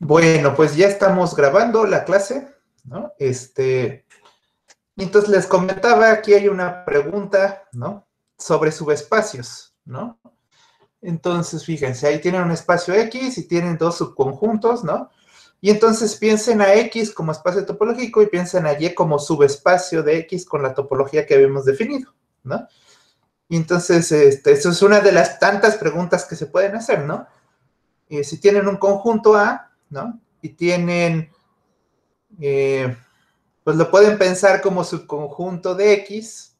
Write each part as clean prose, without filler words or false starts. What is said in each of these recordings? Bueno, pues ya estamos grabando la clase, ¿no? Entonces les comentaba, aquí hay una pregunta, ¿no? Sobre subespacios, ¿no? Entonces, fíjense, ahí tienen un espacio X y tienen dos subconjuntos, ¿no? Y entonces piensen a X como espacio topológico y piensen a Y como subespacio de X con la topología que habíamos definido, ¿no? Y entonces, eso es una de las tantas preguntas que se pueden hacer, ¿no? Si tienen un conjunto A, ¿no? Y tienen, pues lo pueden pensar como subconjunto de X,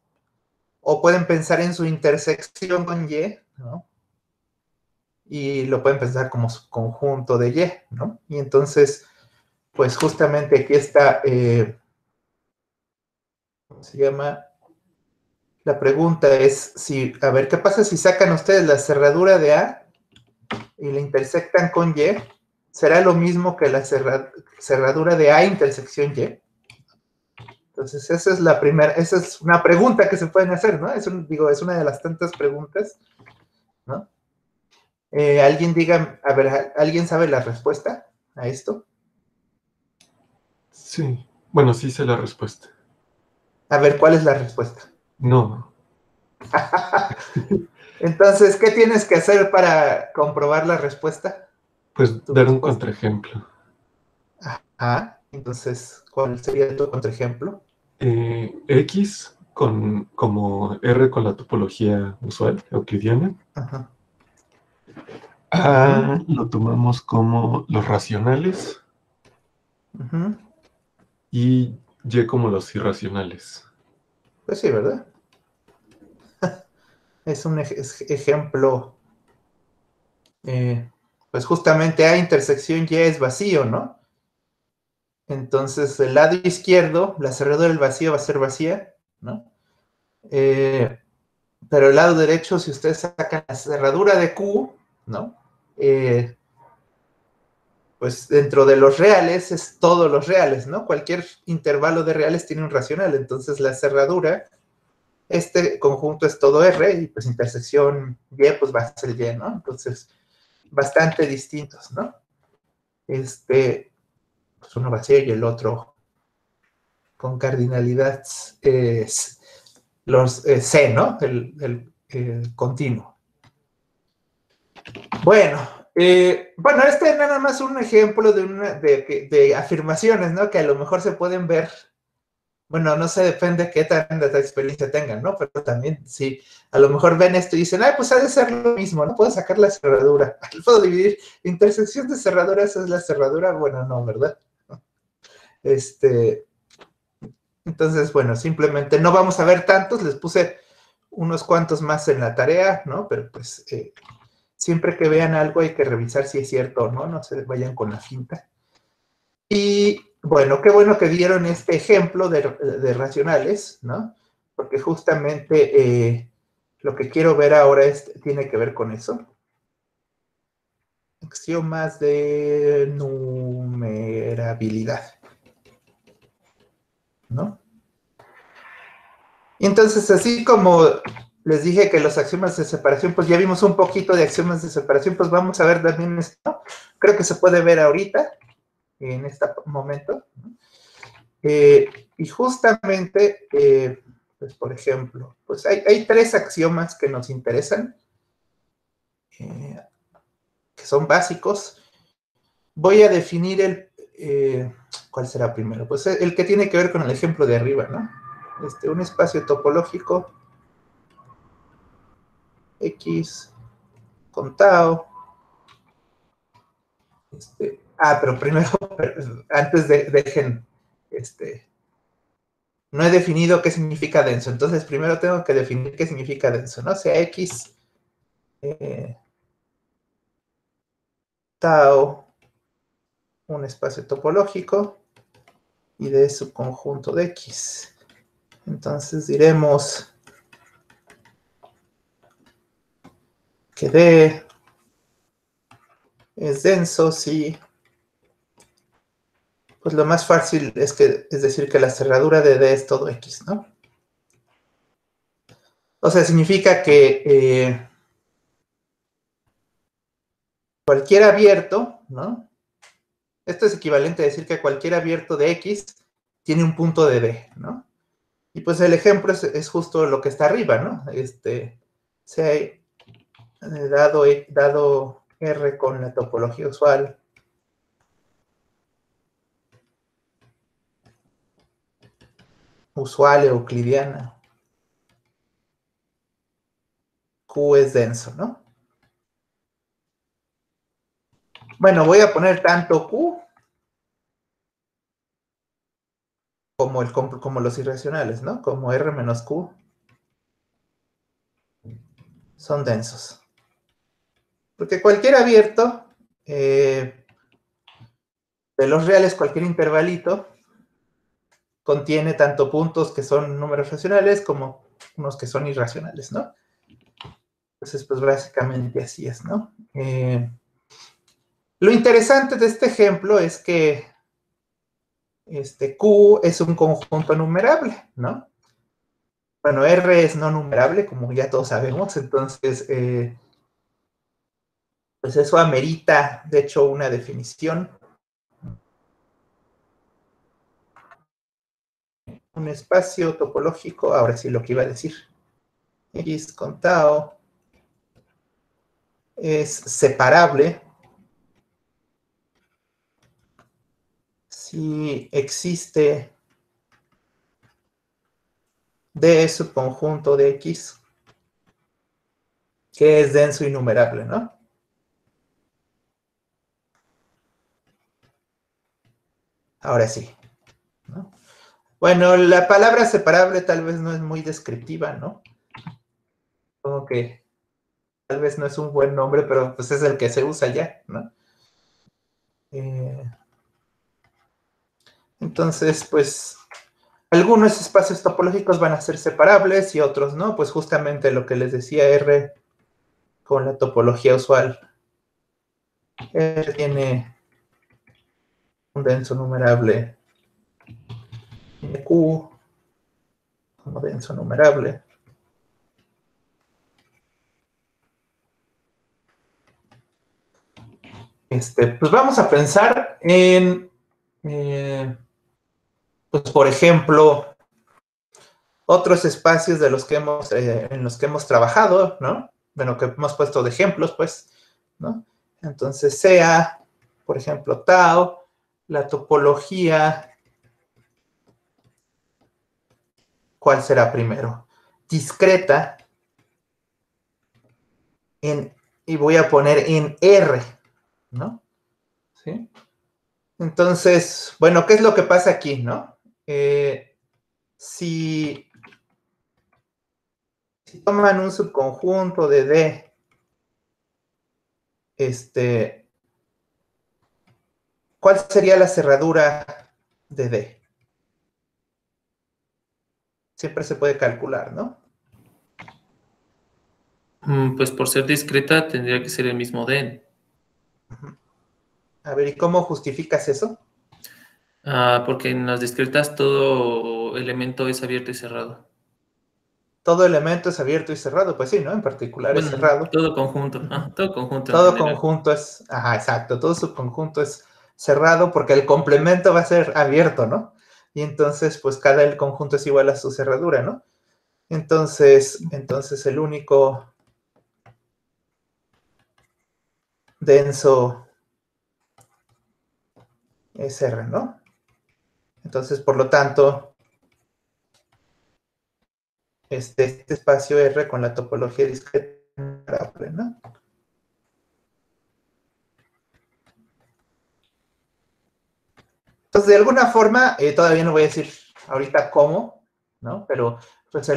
o pueden pensar en su intersección con Y, ¿no? Y lo pueden pensar como subconjunto de Y, ¿no? Y entonces, pues justamente aquí está, ¿cómo se llama? La pregunta es, si, a ver, ¿qué pasa si sacan ustedes la cerradura de A y la intersectan con Y? ¿Será lo mismo que la cerradura de A intersección Y? Entonces, esa es la primera, esa es una pregunta que se pueden hacer, ¿no? Es una de las tantas preguntas, ¿no? Alguien diga, a ver, ¿alguien sabe la respuesta a esto? Sí, bueno, sí sé la respuesta. A ver, ¿cuál es la respuesta? No. Entonces, ¿qué tienes que hacer para comprobar la respuesta? Pues dar un contraejemplo. Ajá, entonces, ¿cuál sería tu contraejemplo? X como R con la topología usual, euclidiana. Ajá. A lo tomamos como los racionales. Uh-huh. Y Y como los irracionales. Pues sí, ¿verdad? Es un ejemplo. Pues justamente A intersección Y es vacío, ¿no? Entonces el lado izquierdo, la cerradura del vacío va a ser vacía, ¿no? Pero el lado derecho, si ustedes sacan la cerradura de Q, ¿no? Pues dentro de los reales es todos los reales, ¿no? Cualquier intervalo de reales tiene un racional, entonces la cerradura, este conjunto es todo R, y pues intersección Y, pues va a ser Y, ¿no? Entonces, bastante distintos, ¿no? Pues uno vacío y el otro con cardinalidad C, ¿no? El continuo. Bueno, este es nada más un ejemplo de afirmaciones, ¿no? Que a lo mejor se pueden ver, bueno, no sé, depende de qué tanta experiencia tengan, ¿no? Pero también, si a lo mejor ven esto y dicen, ah, pues ha de ser lo mismo, ¿no? Puedo sacar la cerradura, puedo dividir, intersección de cerraduras es la cerradura, bueno, no, ¿verdad? Entonces, bueno, simplemente no vamos a ver tantos, les puse unos cuantos más en la tarea, ¿no? Pero pues... siempre que vean algo hay que revisar si es cierto o no, no se vayan con la finta. Y bueno, qué bueno que vieron este ejemplo de racionales, ¿no? Porque justamente lo que quiero ver ahora tiene que ver con eso. Axiomas de numerabilidad, ¿no? Y entonces, así como... les dije que los axiomas de separación, pues ya vimos un poquito de axiomas de separación, pues vamos a ver también esto. Creo que se puede ver ahorita, en este momento. Y justamente, pues por ejemplo, pues hay tres axiomas que nos interesan, que son básicos. Voy a definir el... ¿cuál será primero? Pues el que tiene que ver con el ejemplo de arriba, ¿no? Un espacio topológico... X con tau. Pero primero, antes dejen, no he definido qué significa denso, entonces primero tengo que definir qué significa denso, ¿no? O sea, X, tau, un espacio topológico, y de subconjunto de X. Entonces diremos... que D es denso, sí. Pues lo más fácil es decir que la cerradura de D es todo X, ¿no? O sea, significa que cualquier abierto, ¿no? Esto es equivalente a decir que cualquier abierto de X tiene un punto de B, ¿no? Y pues el ejemplo es justo lo que está arriba, ¿no? Se ha dado R con la topología usual. Euclidiana. Q es denso, ¿no? Bueno, voy a poner tanto Q como los irracionales, ¿no? Como R menos Q son densos. Porque cualquier abierto de los reales, cualquier intervalito, contiene tanto puntos que son números racionales como unos que son irracionales, ¿no? Entonces, pues básicamente así es, ¿no? Lo interesante de este ejemplo es que Q es un conjunto numerable, ¿no? Bueno, R es no numerable, como ya todos sabemos, entonces, pues eso amerita, de hecho, una definición. Un espacio topológico, ahora sí lo que iba a decir, X con tau es separable si existe D subconjunto de X que es denso innumerable, ¿no? Ahora sí, ¿no? Bueno, la palabra separable tal vez no es muy descriptiva, ¿no? Como que tal vez no es un buen nombre, pero pues es el que se usa ya, ¿no? Entonces, pues, algunos espacios topológicos van a ser separables y otros no, pues justamente lo que les decía R con la topología usual. R tiene un denso numerable. Q como denso numerable. Pues vamos a pensar en, pues por ejemplo, otros espacios de los que hemos, en los que hemos trabajado, ¿no? Bueno, que hemos puesto de ejemplos, pues, ¿no? Entonces, sea, por ejemplo, tau, la topología. ¿Cuál será primero? Discreta y voy a poner en R, ¿no? ¿Sí? Entonces, bueno, ¿qué es lo que pasa aquí, no? Si toman un subconjunto de D, ¿cuál sería la cerradura de D? Siempre se puede calcular, ¿no? Pues por ser discreta tendría que ser el mismo D. A ver, ¿y cómo justificas eso? Porque en las discretas todo elemento es abierto y cerrado. Todo elemento es abierto y cerrado, pues sí, ¿no? En particular bueno, es cerrado. Todo conjunto, ¿no? Todo conjunto. Todo conjunto es, ajá, exacto, todo subconjunto es cerrado porque el complemento va a ser abierto, ¿no? Y entonces, pues, cada el conjunto es igual a su cerradura, ¿no? Entonces el único denso es R, ¿no? Entonces, por lo tanto, este espacio R con la topología discreta, ¿no? Entonces, de alguna forma, todavía no voy a decir ahorita cómo, ¿no? Pero pues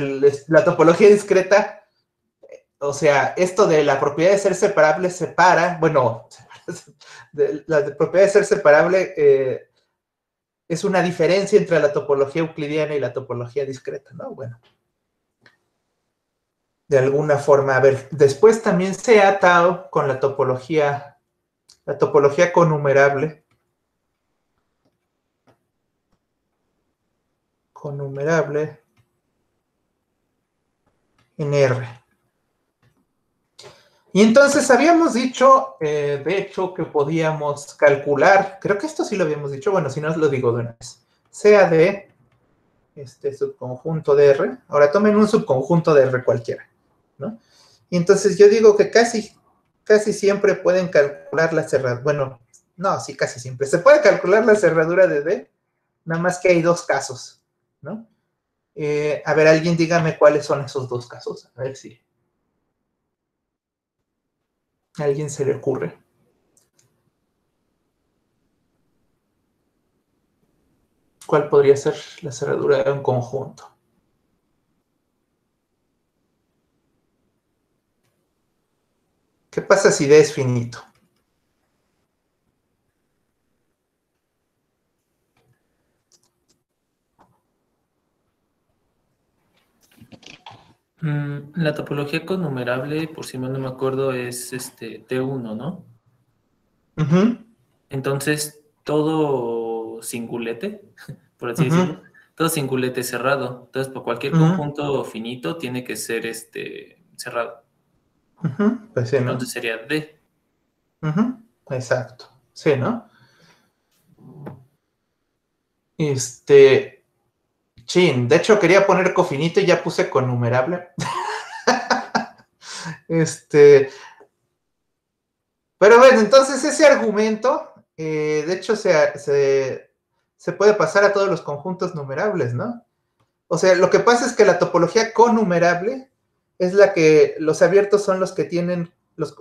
la topología discreta, o sea, esto de la propiedad de ser separable separa, bueno, la propiedad de ser separable es una diferencia entre la topología euclidiana y la topología discreta, ¿no? Bueno, de alguna forma, a ver, después también se ha atado con la topología connumerable en R. Y entonces habíamos dicho, de hecho, que podíamos calcular, creo que esto sí lo habíamos dicho, bueno, si no os lo digo de una vez, sea de este subconjunto de R, ahora tomen un subconjunto de R cualquiera, ¿no? Y entonces yo digo que casi siempre pueden calcular la cerradura, bueno, no, sí, casi siempre, se puede calcular la cerradura de D, nada más que hay dos casos, ¿no? A ver, alguien dígame cuáles son esos dos casos, a ver si... ¿A alguien se le ocurre? ¿Cuál podría ser la cerradura de un conjunto? ¿Qué pasa si D es finito? La topología con numerable, por si mal no me acuerdo, es T1, ¿no? Uh-huh. Entonces, todo singulete, por así decirlo, todo singulete cerrado. Entonces, por cualquier conjunto finito tiene que ser cerrado. Pues sí, ¿no? Entonces sería D. Exacto. Sí, ¿no? Chin, de hecho quería poner cofinito y ya puse connumerable. Pero bueno, entonces ese argumento, de hecho, se puede pasar a todos los conjuntos numerables, ¿no? O sea, lo que pasa es que la topología connumerable es la que los abiertos son los que tienen, los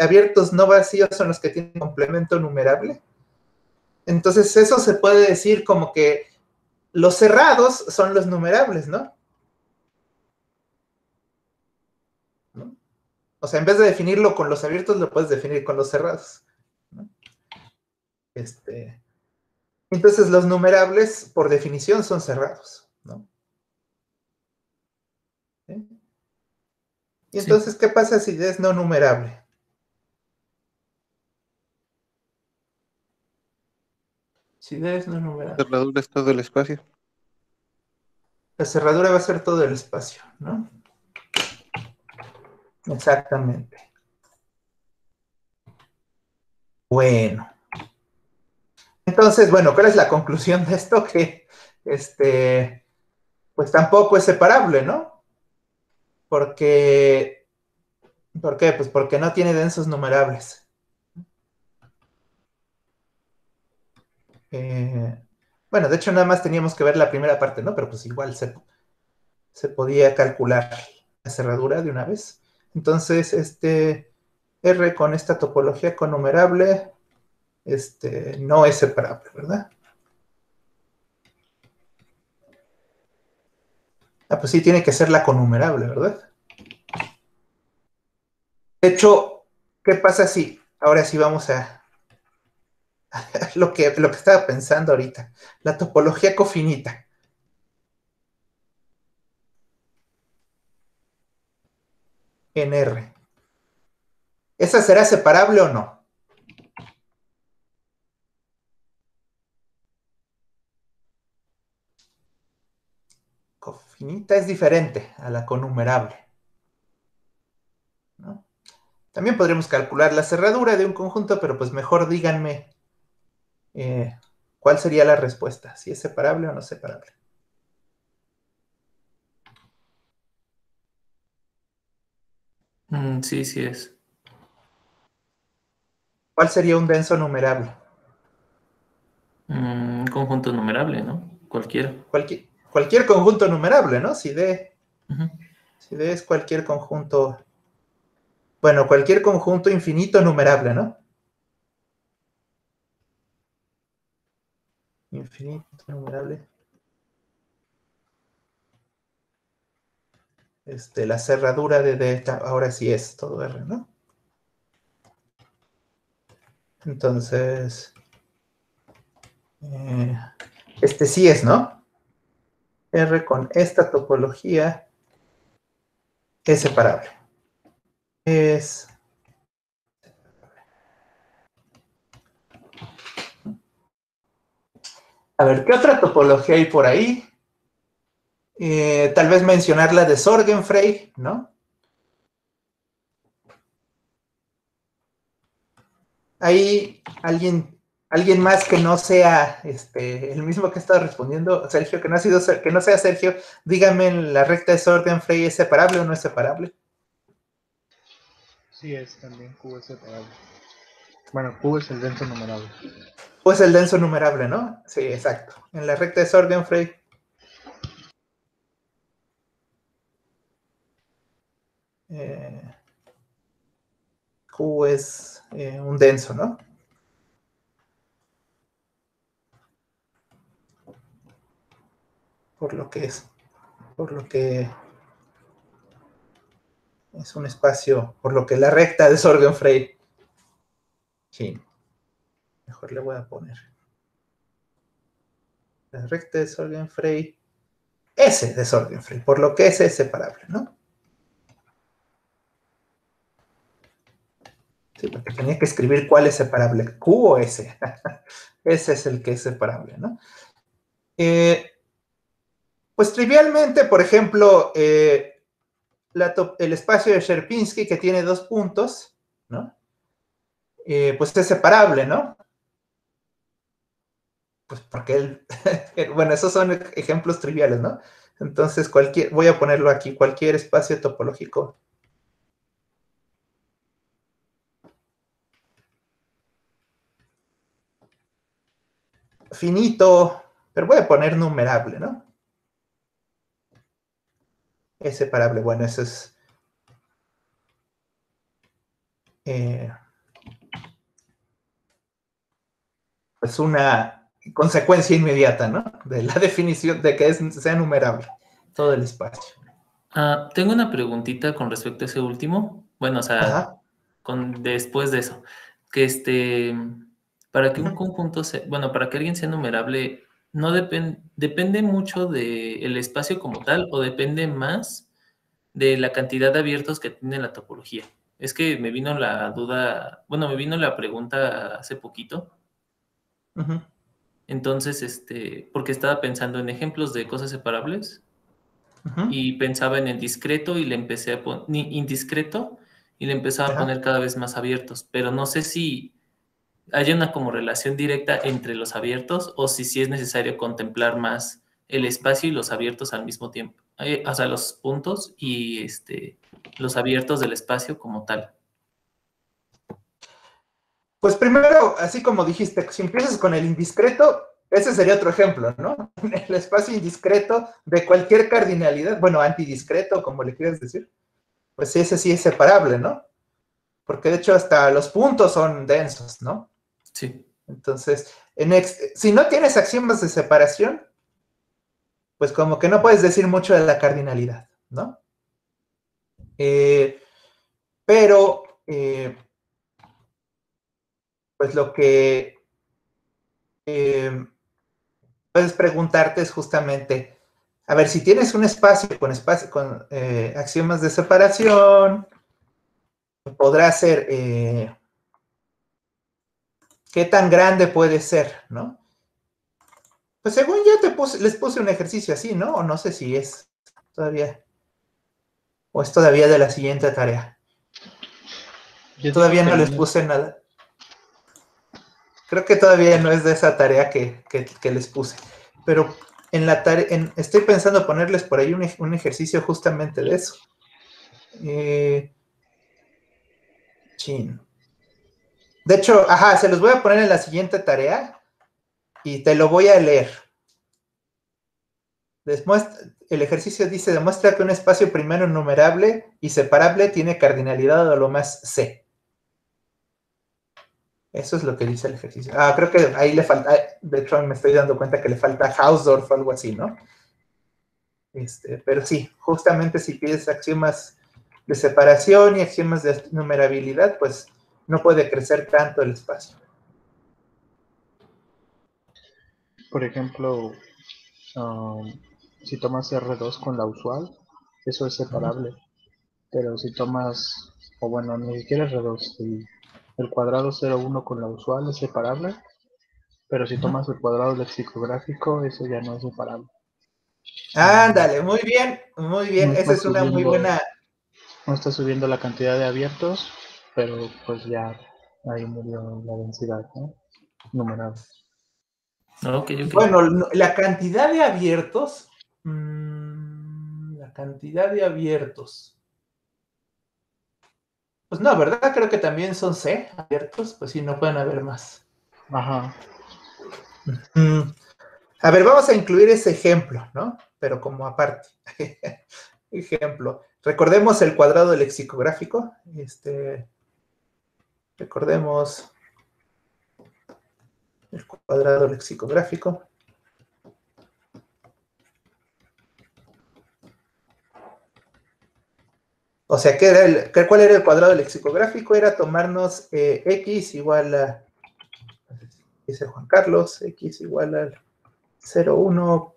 abiertos no vacíos son los que tienen complemento numerable. Entonces eso se puede decir como que los cerrados son los numerables, ¿no? ¿No? O sea, en vez de definirlo con los abiertos, lo puedes definir con los cerrados, ¿no? Entonces, los numerables, por definición, son cerrados, ¿no? ¿Sí? Y entonces, sí. ¿Qué pasa si D es no numerable? Si D es no numerable. La cerradura es todo el espacio. La cerradura va a ser todo el espacio, ¿no? Exactamente. Bueno. Entonces, bueno, ¿cuál es la conclusión de esto? Que, pues tampoco es separable, ¿no? Porque, ¿por qué? Pues porque no tiene densos numerables. Bueno, de hecho nada más teníamos que ver la primera parte, ¿no? Pero pues igual se podía calcular la cerradura de una vez. Entonces, R con esta topología connumerable, no es separable, ¿verdad? Ah, pues sí, tiene que ser la connumerable, ¿verdad? De hecho, ¿qué pasa si? Ahora sí vamos a... Lo que estaba pensando ahorita, la topología cofinita. En R. ¿Esa será separable o no? Cofinita es diferente a la connumerable, ¿no? También podríamos calcular la cerradura de un conjunto, pero pues mejor díganme. ¿Cuál sería la respuesta? ¿Si es separable o no separable? Sí, sí es. ¿Cuál sería un denso numerable? Un conjunto numerable, ¿no? Cualquiera. Cualquier conjunto numerable, ¿no? Si D, si D es cualquier conjunto... Bueno, cualquier conjunto infinito numerable, ¿no? Infinito numerable. La cerradura de D, ahora sí es todo R, ¿no? Entonces, sí es, ¿no? R con esta topología es separable. Es... A ver, ¿qué otra topología hay por ahí? Tal vez mencionar la de Sorgenfrey, ¿no? Hay alguien más que no sea el mismo que ha estado respondiendo, Sergio, que no sea Sergio, dígame, ¿la recta de Sorgenfrey es separable o no es separable? Sí, es también Q es separable. Bueno, Q es el denso numerable. Q es el denso numerable, ¿no? Sí, exacto. En la recta de Sorgenfrey. Q es un denso, ¿no? Por lo que es un espacio, por lo que la recta de Sorgenfrey. Sí. Mejor le voy a poner. La recta de Sorgenfrey. S de Sorgenfrey, por lo que S es separable, ¿no? Sí, porque tenía que escribir cuál es separable, Q o S. S es el que es separable, ¿no? Pues trivialmente, por ejemplo, el espacio de Sherpinski que tiene dos puntos, ¿no? Pues es separable, ¿no? Pues porque él... bueno, esos son ejemplos triviales, ¿no? Entonces, voy a ponerlo aquí, cualquier espacio topológico. Finito, pero voy a poner numerable, ¿no? Es separable, bueno, eso es pues una consecuencia inmediata, ¿no? De la definición de que sea numerable todo el espacio. Ah, tengo una preguntita con respecto a ese último. Bueno, o sea, después de eso, que para que un conjunto sea, bueno, para que alguien sea numerable, ¿no depende mucho del espacio como tal o depende más de la cantidad de abiertos que tiene la topología? Es que me vino la duda, bueno, me vino la pregunta hace poquito. Entonces, porque estaba pensando en ejemplos de cosas separables y pensaba en el discreto y le empecé a poner, indiscreto y le empezaba a poner cada vez más abiertos, pero no sé si... ¿Hay una como relación directa entre los abiertos o si es necesario contemplar más el espacio y los abiertos al mismo tiempo? O sea, los puntos y los abiertos del espacio como tal. Pues primero, así como dijiste, si empiezas con el indiscreto, ese sería otro ejemplo, ¿no? El espacio indiscreto de cualquier cardinalidad, bueno, antidiscreto, como le quieras decir, pues ese sí es separable, ¿no? Porque de hecho hasta los puntos son densos, ¿no? Sí. Entonces, si no tienes axiomas de separación, pues como que no puedes decir mucho de la cardinalidad, ¿no? Pues lo que puedes preguntarte es justamente, a ver, si tienes un espacio con axiomas de separación, podrá ser, ¿qué tan grande puede ser, no? Pues según yo les puse un ejercicio así, ¿no? O no sé si es todavía, o es todavía de la siguiente tarea. Yo todavía no les puse nada. Creo que todavía no es de esa tarea que les puse. Pero en la tarea, estoy pensando ponerles por ahí un ejercicio justamente de eso. De hecho, se los voy a poner en la siguiente tarea y te lo voy a leer. El ejercicio dice, demuestra que un espacio primero numerable y separable tiene cardinalidad o lo más C. Eso es lo que dice el ejercicio. Creo que ahí le falta, de hecho me estoy dando cuenta que le falta Hausdorff o algo así, ¿no? Pero sí, justamente si pides axiomas de separación y axiomas de numerabilidad, pues no puede crecer tanto el espacio. Por ejemplo, si tomas R2 con la usual, eso es separable. Pero si tomas, o bueno, ni siquiera R2, si el cuadrado 0,1 con la usual es separable, pero si tomas el cuadrado lexicográfico, eso ya no es separable. Ándale, muy bien, muy bien. Esa es una muy buena... No está subiendo la cantidad de abiertos, pero pues ya Ahí murió la densidad, ¿no? Numerable. Okay. Bueno, la cantidad de abiertos. La cantidad de abiertos. Pues no, ¿verdad? Creo que también son C abiertos. Pues sí, no pueden haber más. Ajá. A ver, vamos a incluir ese ejemplo, ¿no? Pero como aparte. Ejemplo. Recordemos el cuadrado lexicográfico. Recordemos el cuadrado lexicográfico. O sea, ¿qué era ¿cuál era el cuadrado lexicográfico? Era tomarnos x igual a, dice Juan Carlos, x igual al 0,1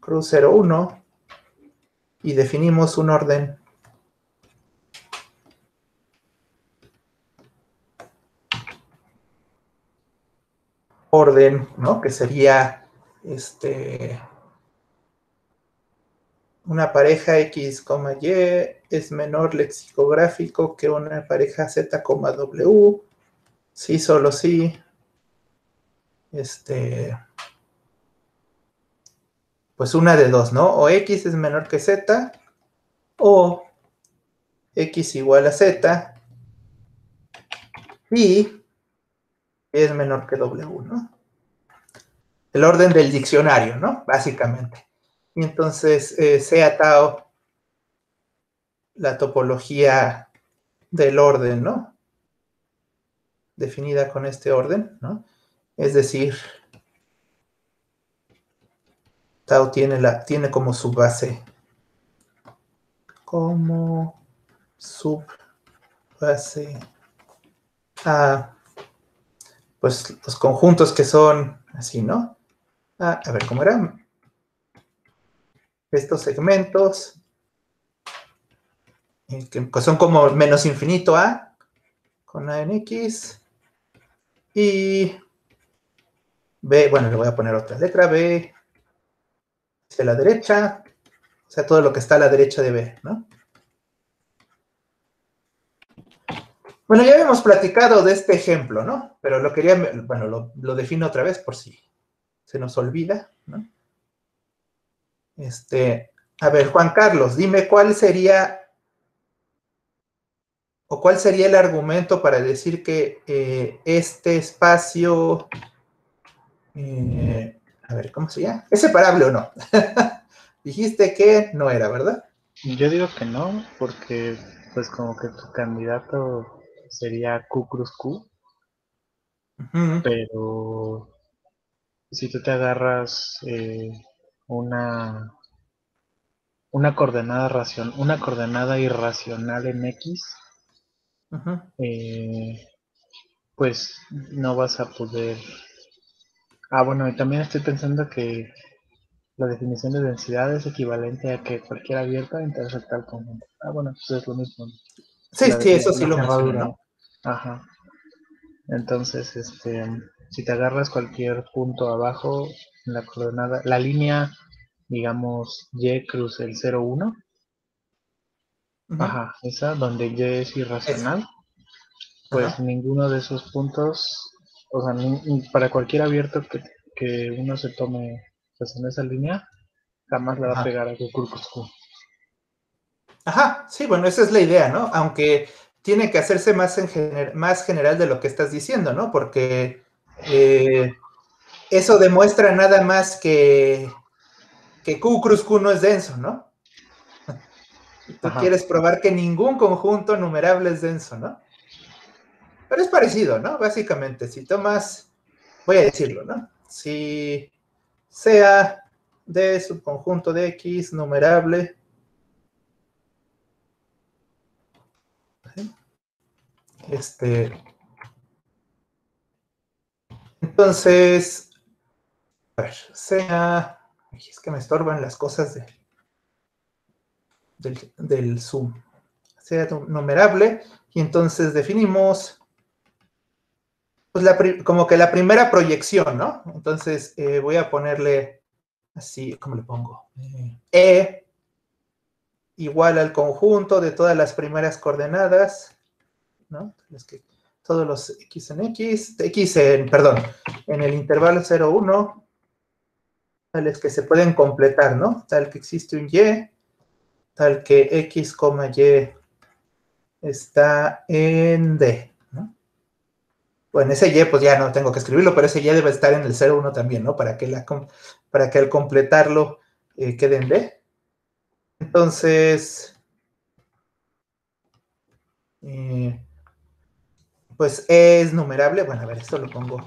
cruz 0,1 y definimos un orden. Orden, ¿no? Que sería una pareja X, Y es menor lexicográfico que una pareja Z, W. Sí, solo sí. Pues una de dos, ¿no? O X es menor que Z, o X igual a Z, y es menor que W, ¿no? El orden del diccionario, ¿no? Básicamente. Y entonces se atao la topología del orden, ¿no? Definida con este orden, ¿no? Es decir, tau tiene como subbase. Como subbase a... pues los conjuntos que son así, ¿no? Ah, a ver, ¿cómo eran? Estos segmentos, que son como menos infinito A, con A en X, y B, bueno, le voy a poner otra letra, B, hacia la derecha, o sea, todo lo que está a la derecha de B, ¿no? Bueno, ya habíamos platicado de este ejemplo, ¿no? Pero lo quería, bueno, lo defino otra vez por si se nos olvida, ¿no? A ver, Juan Carlos, dime cuál sería el argumento para decir que este espacio, a ver, ¿cómo se llama? ¿Es separable o no? Dijiste que no era, ¿verdad? Yo digo que no, porque pues como que tu candidato sería Q cruz Q, pero si tú te agarras una coordenada irracional en X, pues no vas a poder... Ah, bueno, y también estoy pensando que la definición de densidad es equivalente a que cualquier abierta intercepta tal conjunto. Ah, bueno, pues es lo mismo. Sí, sí, eso sí lo madura, ¿no? Ajá. Entonces, si te agarras cualquier punto abajo en la coordenada, la línea, digamos, Y cruz el 0,1. Ajá, esa, donde Y es irracional. Pues ninguno de esos puntos, o sea, para cualquier abierto que uno se tome... pues en esa línea, jamás le va a pegar a Q cruz Q. Ajá, sí, bueno, esa es la idea, ¿no? Aunque tiene que hacerse más, más general de lo que estás diciendo, ¿no? Porque eso demuestra nada más que Q cruz Q no es denso, ¿no? Tú quieres probar que ningún conjunto numerable es denso, ¿no? Pero es parecido, ¿no? Básicamente, si tomas, voy a decirlo, ¿no? Si... sea de subconjunto de X numerable. Entonces, a ver, sea... es que me estorban las cosas del zoom. Sea numerable, y entonces definimos... pues como que la primera proyección, ¿no? Entonces voy a ponerle así, ¿cómo le pongo? E igual al conjunto de todas las primeras coordenadas, ¿no? todos los x en x, en el intervalo 0, 1, tales que se pueden completar, ¿no? Tal que existe un y, tal que x, y está en d, ¿no? Bueno, ese y pues ya no tengo que escribirlo, pero ese y debe estar en el 0, 1 también, ¿no? Para que al completarlo quede en d. Entonces, pues E es numerable. Bueno, a ver, esto lo pongo.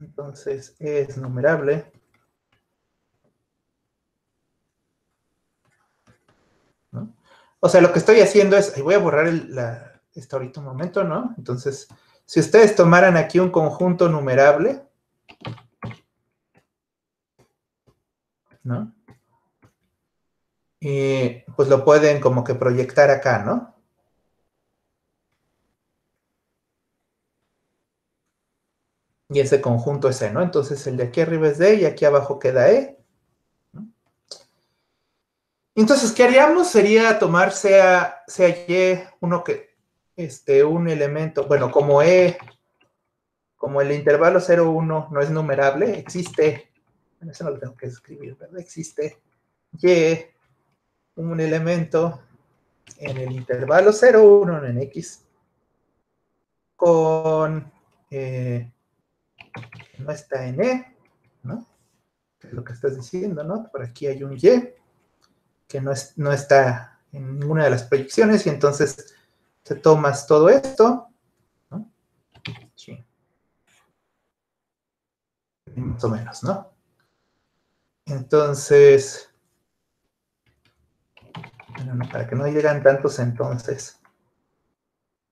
Entonces, E es numerable. ¿No? O sea, lo que estoy haciendo es, voy a borrar esto ahorita un momento, ¿no? Entonces, si ustedes tomaran aquí un conjunto numerable, ¿no? Y pues lo pueden como que proyectar acá, ¿no? Y ese conjunto es E, ¿no? Entonces el de aquí arriba es D y aquí abajo queda E, ¿no? Entonces, ¿qué haríamos? Sería tomar sea Y, un elemento, bueno, como E, como el intervalo 0, 1 no es numerable, existe, eso no lo tengo que escribir, ¿verdad? Existe Y, un elemento en el intervalo 0, 1 en X, no está en E, ¿no? Es lo que estás diciendo, ¿no? Por aquí hay un Y que no está en ninguna de las proyecciones, y entonces te tomas todo esto, ¿no? Sí. Más o menos, ¿no? Entonces, para que no llegan tantos entonces.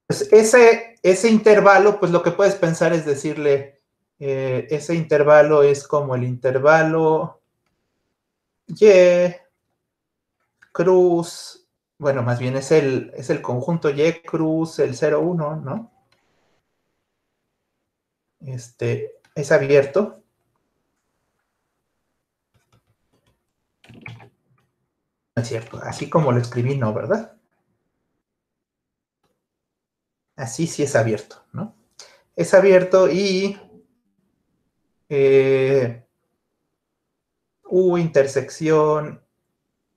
Pues ese intervalo, pues lo que puedes pensar es decirle, ese intervalo es como el intervalo Y cruz, bueno, más bien es el conjunto Y cruz el 0, 1, ¿no? Es abierto. No es cierto, así como lo escribí, no, ¿verdad? Así sí es abierto, ¿no? Es abierto y U intersección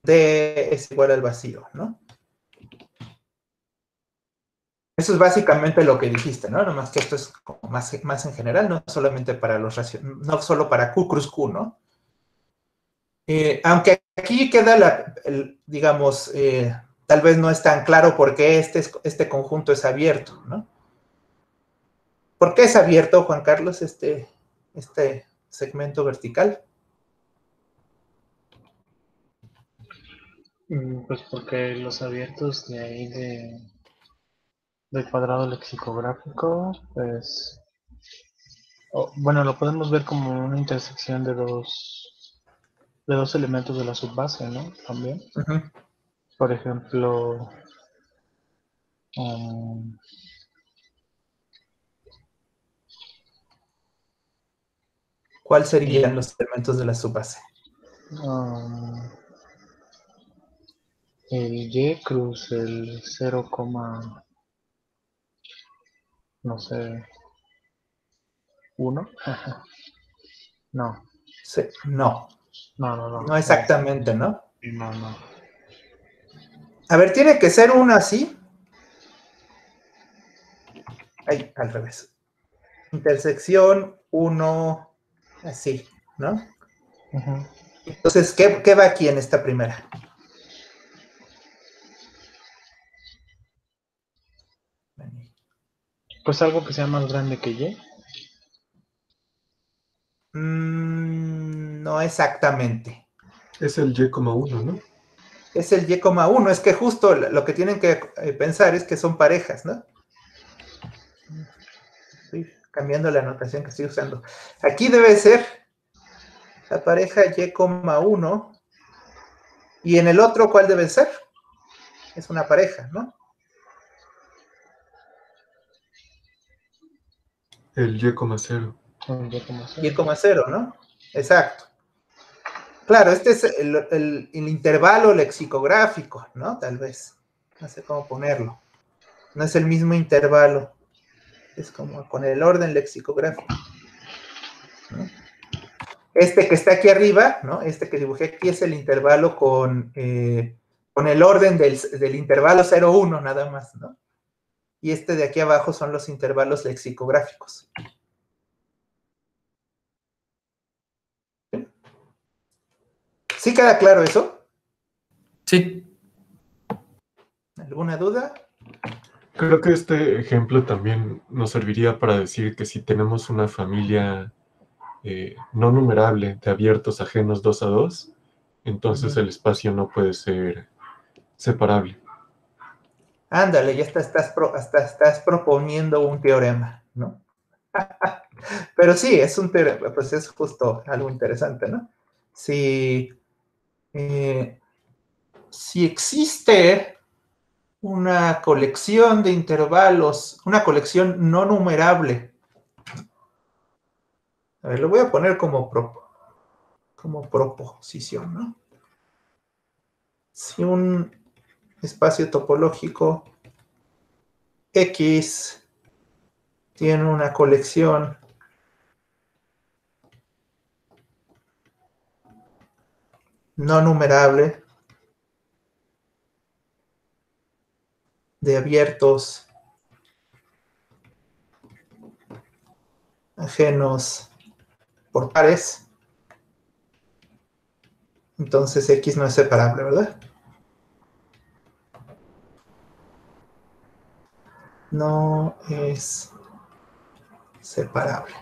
D es igual al vacío, ¿no? Eso es básicamente lo que dijiste, ¿no? Nomás que esto es como más en general, no solamente para los racionales, no solo para Q cruz Q, ¿no? Aunque aquí queda, digamos, tal vez no es tan claro por qué este conjunto es abierto, ¿no? ¿Por qué es abierto, Juan Carlos, este segmento vertical? Pues porque los abiertos de ahí del cuadrado lexicográfico, pues, bueno, lo podemos ver como una intersección de dos elementos de la subbase, ¿no? También. Uh-huh. Por ejemplo, ¿cuál serían los elementos de la subbase? El Y cruz el 0, no sé, 1. No. Sí, no. No. No exactamente, ¿no? No. A ver, tiene que ser uno así. Ahí, al revés. Intersección, 1, así, ¿no? Uh-huh. Entonces, ¿qué va aquí en esta primera? Pues algo que sea más grande que Y. No exactamente. Es el y'1, ¿no? Es el y'1, es que justo lo que tienen que pensar es que son parejas, ¿no? Estoy cambiando la notación que estoy usando. Aquí debe ser la pareja y'1, y en el otro, ¿cuál debe ser? Es una pareja, ¿no? El y'0. Y'0, ¿no? Exacto. Claro, este es el intervalo lexicográfico, ¿no? Tal vez. no sé cómo ponerlo. No es el mismo intervalo. Es como con el orden lexicográfico, ¿no? Este que está aquí arriba, ¿no? Este que dibujé aquí es el intervalo con el orden del intervalo 0,1 nada más, ¿no? Y este de aquí abajo son los intervalos lexicográficos. ¿Sí queda claro eso? Sí. ¿Alguna duda? Creo que este ejemplo también nos serviría para decir que si tenemos una familia no numerable de abiertos ajenos 2 a 2, entonces el espacio no puede ser separable. Ándale, ya estás proponiendo un teorema, ¿no? Pero sí, es un teorema, pues es justo algo interesante, ¿no? Si existe una colección de intervalos, una colección no numerable. A ver, lo voy a poner como proposición, ¿no? Si un espacio topológico X tiene una colección no numerable de abiertos ajenos por pares, entonces X no es separable, ¿verdad? No es separable.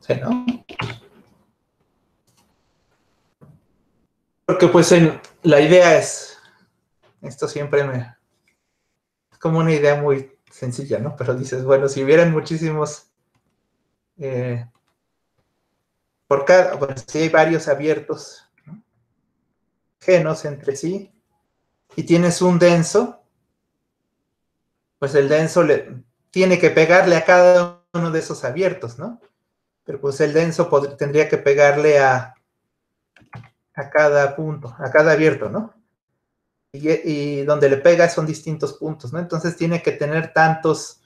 ¿Sí, no? Porque pues la idea es, esto siempre es como una idea muy sencilla, ¿no? Pero dices, bueno, si hubieran muchísimos, bueno, si hay varios abiertos, ¿no? Ajenos entre sí, y tienes un denso, pues el denso tiene que pegarle a cada uno de esos abiertos, ¿no? Pero pues el denso tendría que pegarle a cada punto, a cada abierto, ¿no? Y donde le pega son distintos puntos, ¿no? Entonces tiene que tener tantos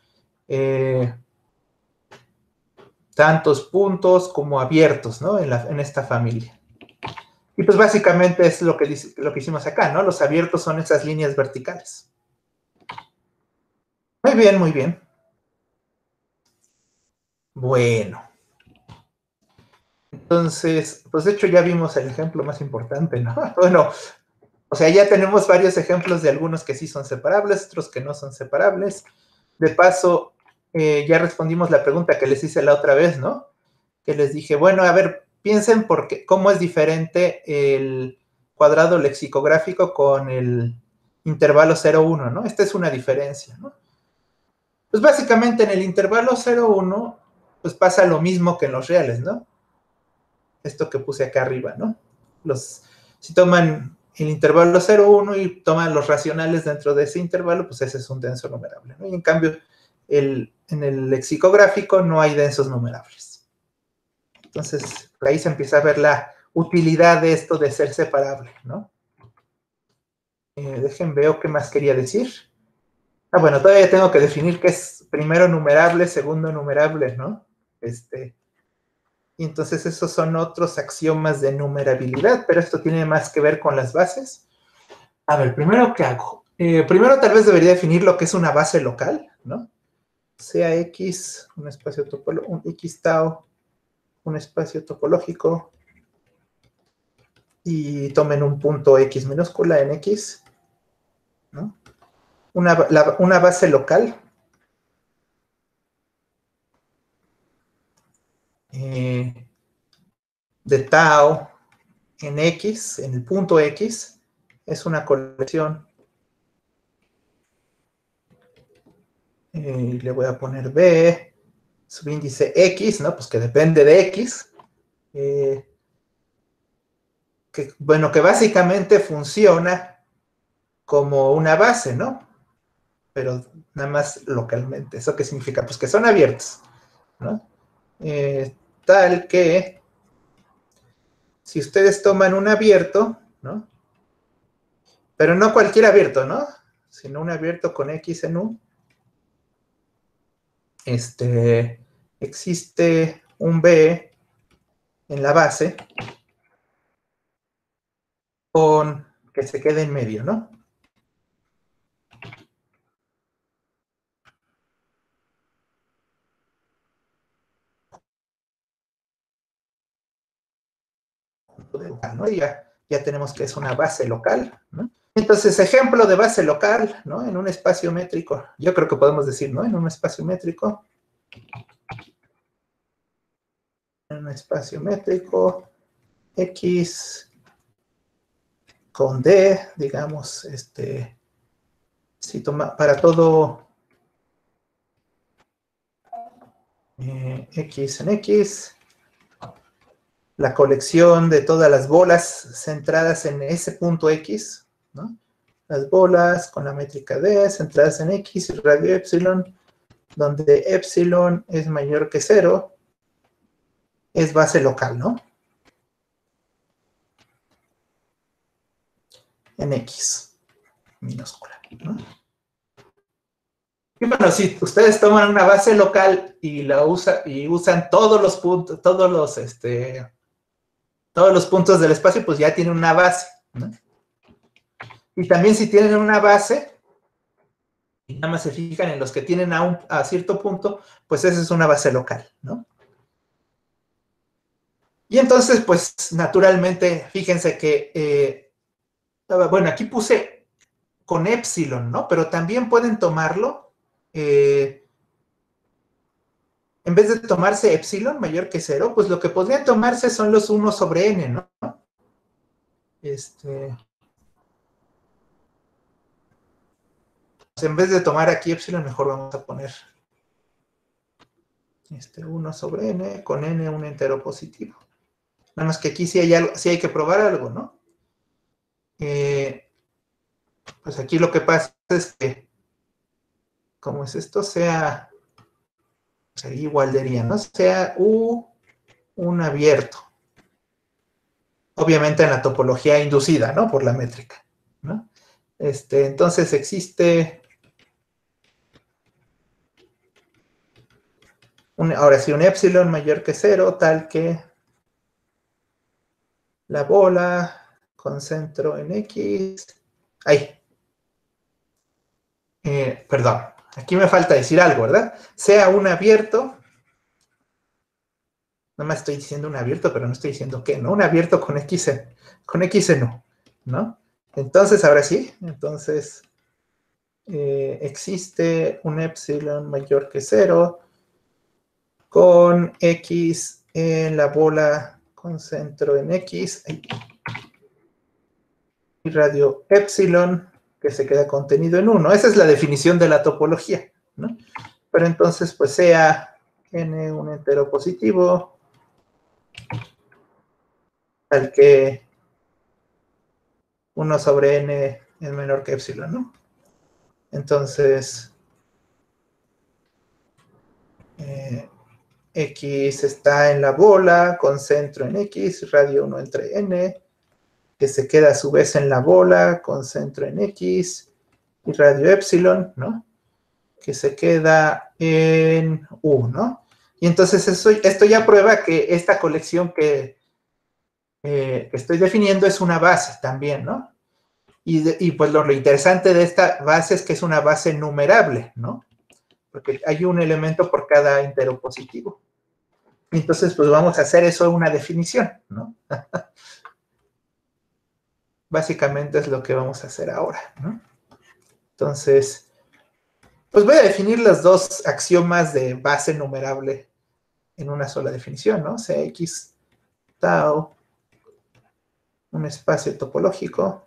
puntos como abiertos, ¿no? En esta familia. Y pues básicamente es lo que hicimos acá, ¿no? Los abiertos son esas líneas verticales. Muy bien, muy bien. Bueno. Entonces, pues de hecho ya vimos el ejemplo más importante, ¿no? Bueno, o sea, ya tenemos varios ejemplos de algunos que sí son separables, otros que no son separables. De paso, ya respondimos la pregunta que les hice la otra vez, ¿no? Que les dije, bueno, a ver, piensen cómo es diferente el cuadrado lexicográfico con el intervalo 0,1, ¿no? Esta es una diferencia, ¿no? Pues básicamente en el intervalo 0,1, pues pasa lo mismo que en los reales, ¿no? Esto que puse acá arriba, ¿no? Si toman el intervalo 0,1 y toman los racionales dentro de ese intervalo, pues ese es un denso numerable, ¿no? Y en cambio, en el lexicográfico no hay densos numerables. Entonces, por ahí se empieza a ver la utilidad de esto de ser separable, ¿no? Dejen, veo qué más quería decir. Ah, bueno, todavía tengo que definir qué es primero numerable, segundo numerable, ¿no? Y entonces esos son otros axiomas de numerabilidad, pero esto tiene más que ver con las bases. A ver, primero, ¿qué hago? Primero tal vez debería definir lo que es una base local, ¿no? Sea X, un espacio topológico, un X tau, un espacio topológico, y tomen un punto X minúscula en X, ¿no? Una base local. De tau en X, en el punto X, es una colección. Le voy a poner B, subíndice X, ¿no? Pues que depende de X. Que básicamente funciona como una base, ¿no? Pero nada más localmente. ¿Eso qué significa? Pues que son abiertos, ¿no? Tal que si ustedes toman un abierto, ¿no? Pero no cualquier abierto, ¿no? Sino un abierto con X en U. Existe un B en la base con que se quede en medio, ¿no? ¿No? Ya tenemos que es una base local, ¿no? Entonces, ejemplo de base local, ¿no? En un espacio métrico. Yo creo que podemos decir, ¿no? En un espacio métrico. En un espacio métrico, X con D, digamos, si toma para todo X en X, la colección de todas las bolas centradas en ese punto X, ¿no? Las bolas con la métrica D centradas en X y radio epsilon, donde epsilon es mayor que 0, es base local, ¿no? En X minúscula, ¿no? Y bueno, si ustedes toman una base local y la usan todos los puntos, todos los puntos del espacio, pues ya tienen una base, ¿no? Y también si tienen una base, y nada más se fijan en los que tienen a cierto punto, pues esa es una base local, ¿no? Y entonces, pues, naturalmente, fíjense que, bueno, aquí puse con epsilon, ¿no? Pero también pueden tomarlo, en vez de tomarse epsilon mayor que 0, pues lo que podrían tomarse son los 1 sobre n, ¿no? En vez de tomar aquí epsilon, mejor vamos a poner 1 sobre n, con n un entero positivo. Nada más que aquí sí hay algo, sí hay que probar algo, ¿no? Pues aquí lo que pasa es que, como es esto, sería igual de, ¿no? Sea U un abierto. Obviamente en la topología inducida, ¿no? Por la métrica, ¿no? Entonces existe ahora sí, un epsilon mayor que 0, tal que la bola con centro en X. Ahí. Perdón, aquí me falta decir algo, ¿verdad? Sea un abierto. Nada más estoy diciendo un abierto, pero no estoy diciendo qué, ¿no? Un abierto con X en, U, ¿no? Entonces, ahora sí, existe un epsilon mayor que 0 con X en la bola con centro en X y radio epsilon que se queda contenido en 1. Esa es la definición de la topología, ¿no? Pero entonces, pues, sea n un entero positivo al que 1 sobre n es menor que epsilon, ¿no? Entonces, X está en la bola con centro en X, radio 1 entre n, que se queda a su vez en la bola con centro en X y radio epsilon, ¿no? Que se queda en U, ¿no? Y entonces esto ya prueba que esta colección que estoy definiendo es una base también, ¿no? Y pues lo interesante de esta base es que es una base numerable, ¿no? Porque hay un elemento por cada entero positivo. Entonces, pues vamos a hacer eso una definición, ¿no? Básicamente es lo que vamos a hacer ahora, ¿no? Entonces, pues voy a definir los dos axiomas de base numerable en una sola definición, ¿no? CX tau un espacio topológico.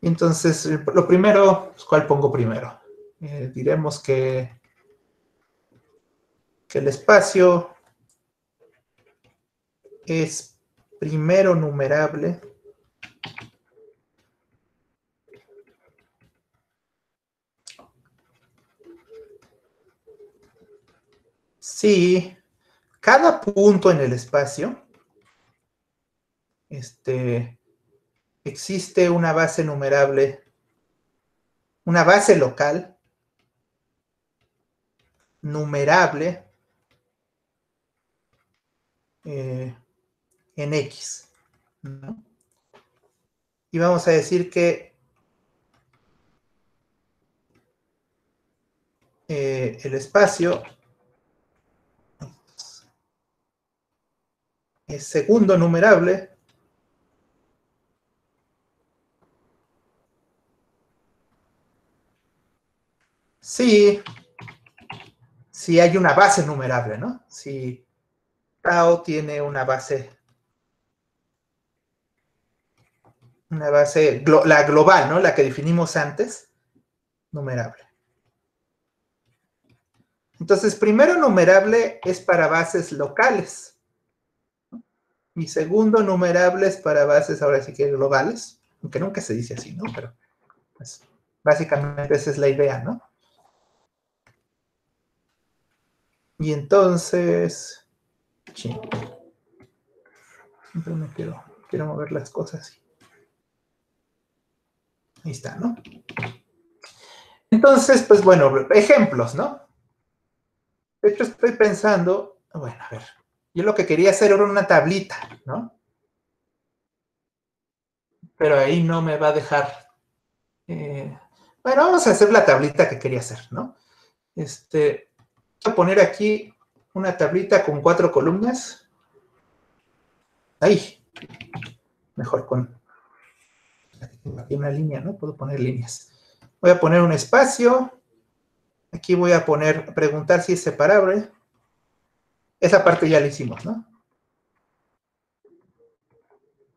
Entonces, lo primero, pues, ¿cuál pongo primero? Diremos que el espacio es primero numerable si cada punto en el espacio existe una base numerable, una base local numerable en X, ¿no? Y vamos a decir que el espacio es segundo numerable si hay una base numerable, ¿no? Si tau tiene una base, la global, ¿no? La que definimos antes, numerable. Entonces, primero numerable es para bases locales, ¿no? Y segundo numerable es para bases, ahora sí que globales, aunque nunca se dice así, ¿no? Pero pues, básicamente esa es la idea, ¿no? Y entonces, sí. Siempre me quiero mover las cosas así. Ahí está, ¿no? Entonces, pues bueno, ejemplos, ¿no? De hecho, estoy pensando, bueno, a ver, yo lo que quería hacer era una tablita, ¿no? Pero ahí no me va a dejar. Bueno, vamos a hacer la tablita que quería hacer, ¿no? Voy a poner aquí una tablita con 4 columnas. Ahí. Mejor con... Aquí una línea, ¿no? Puedo poner líneas. Voy a poner un espacio. Aquí voy a poner, preguntar si es separable. Esa parte ya la hicimos, ¿no?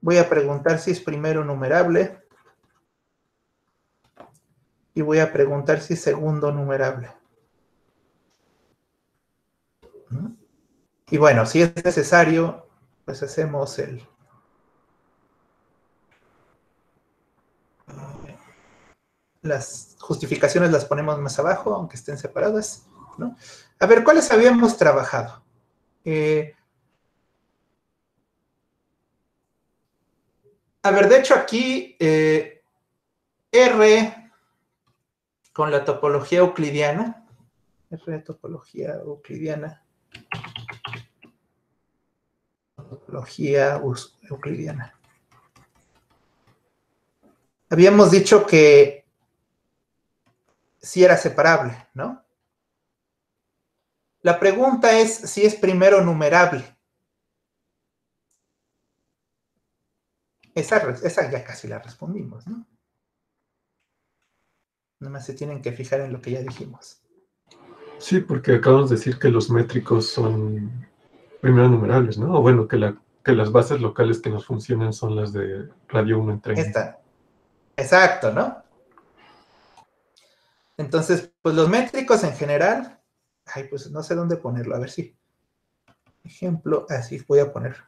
Voy a preguntar si es primero numerable. Y voy a preguntar si es segundo numerable. Y bueno, si es necesario, pues hacemos el... Las justificaciones las ponemos más abajo, aunque estén separadas, ¿no? A ver, ¿cuáles habíamos trabajado? A ver, de hecho aquí, R con la topología euclidiana, topología euclidiana. Habíamos dicho que sí era separable, ¿no? La pregunta es si es primero numerable. Esa ya casi la respondimos, ¿no? Nada más se tienen que fijar en lo que ya dijimos. Sí, porque acabamos de decir que los métricos son primero numerables, ¿no? O bueno, que las bases locales que nos funcionan son las de radio 1 en 30. Esta. Exacto, ¿no? Entonces, pues los métricos en general, ay, pues no sé dónde ponerlo, a ver si. Ejemplo, así voy a poner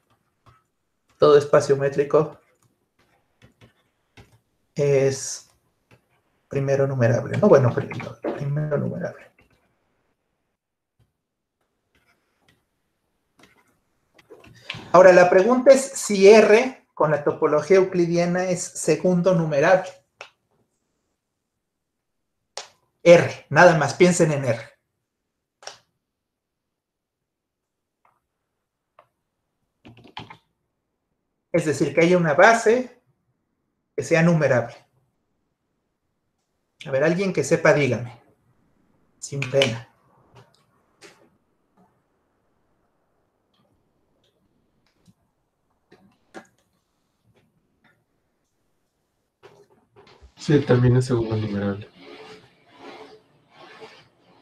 todo espacio métrico es primero numerable, ¿no? Bueno, primero numerable. Ahora, la pregunta es si R con la topología euclidiana es segundo numerable. R, nada más, piensen en R. Es decir, que haya una base que sea numerable. A ver, alguien que sepa, dígame. Sin pena. Sí, también es segundo numerable.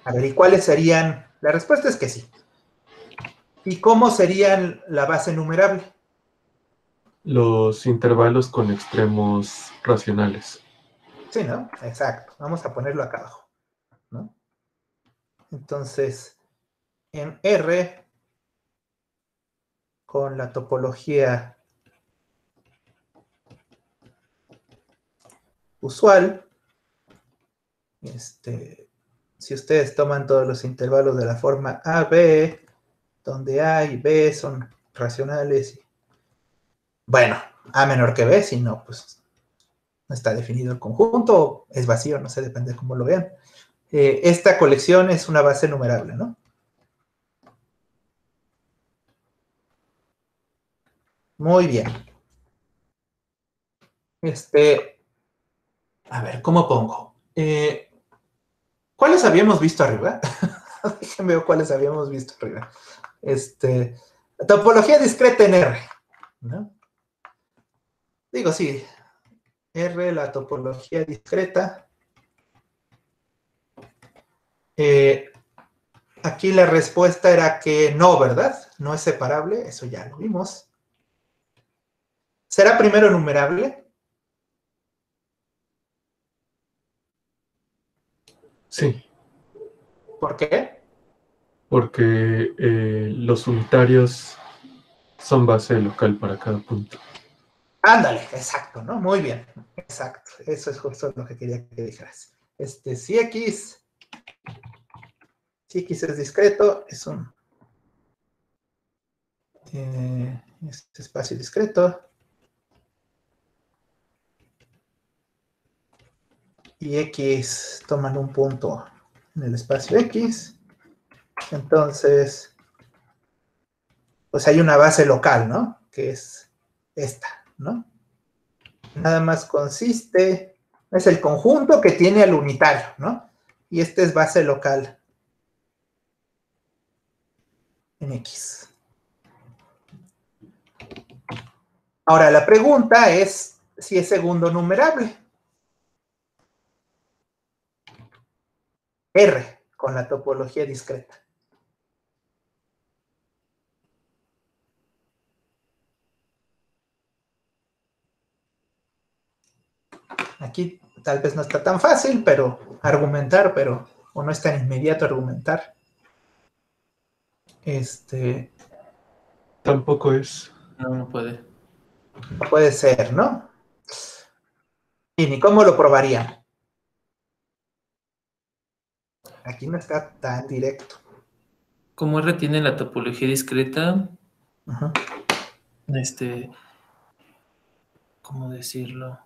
A ver, ¿y cuáles serían? La respuesta es que sí. ¿Y cómo serían la base numerable? Los intervalos con extremos racionales. Sí, ¿no? Exacto. Vamos a ponerlo acá abajo, ¿no? Entonces, en R, con la topología usual, si ustedes toman todos los intervalos de la forma AB, donde A y B son racionales. Bueno, A menor que B, si no, pues no está definido el conjunto, es vacío, no sé, depende de cómo lo vean. Esta colección es una base numerable, ¿no? Muy bien. A ver, ¿cómo pongo? ¿Cuáles habíamos visto arriba? Déjenme ver cuáles habíamos visto arriba. Topología discreta en R, ¿no? Digo, sí. R, la topología discreta. Aquí la respuesta era que no, ¿verdad? No es separable, eso ya lo vimos. ¿Será primero numerable? Sí. ¿Por qué? Porque los unitarios son base local para cada punto. Ándale, exacto, ¿no? Muy bien, exacto. Eso es justo lo que quería que dijeras. Si X es discreto, es un espacio discreto. Y X toman un punto en el espacio X. Entonces, pues hay una base local, ¿no? Que es esta, ¿no? Nada más consiste, es el conjunto que tiene al unitario, ¿no? Y esta es base local en X. Ahora, la pregunta es si es segundo numerable. R, con la topología discreta. Aquí tal vez no está tan fácil, pero argumentar, o no es tan inmediato argumentar. Tampoco es. No, no puede. No puede ser, ¿no? Y ni cómo lo probarían. Aquí no está tan directo. Como R tiene la topología discreta, ajá. ¿Cómo decirlo?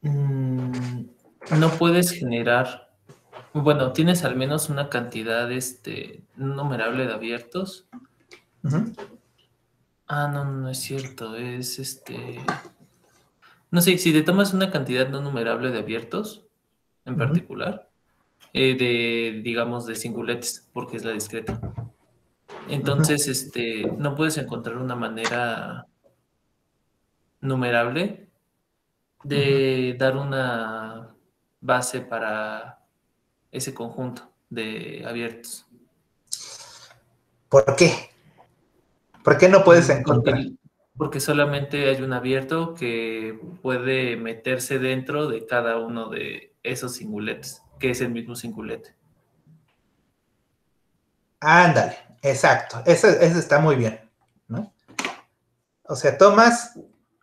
No puedes generar, bueno, tienes al menos una cantidad numerable de abiertos. Ajá. Ah, no, no es cierto, es no sé, si te tomas una cantidad no numerable de abiertos, en particular, digamos, de singulares, porque es la discreta. Entonces, no puedes encontrar una manera numerable de dar una base para ese conjunto de abiertos. ¿Por qué? ¿Por qué no puedes encontrar? Porque solamente hay un abierto que puede meterse dentro de cada uno de esos singuletes, que es el mismo singulete. Ándale, exacto. Eso está muy bien, ¿no? O sea, tomas,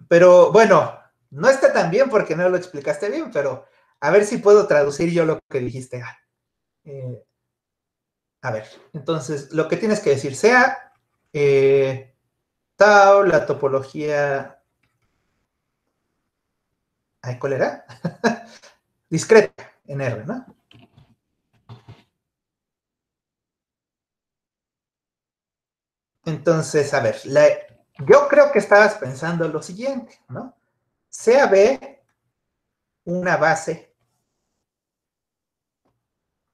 pero bueno, no está tan bien porque no lo explicaste bien, pero a ver si puedo traducir yo lo que dijiste. A ver, entonces, lo que tienes que decir sea tau, la topología... ¿Ay, cuál era? Discreta en R, ¿no? Entonces, a ver, yo creo que estabas pensando lo siguiente, ¿no? Sea B una base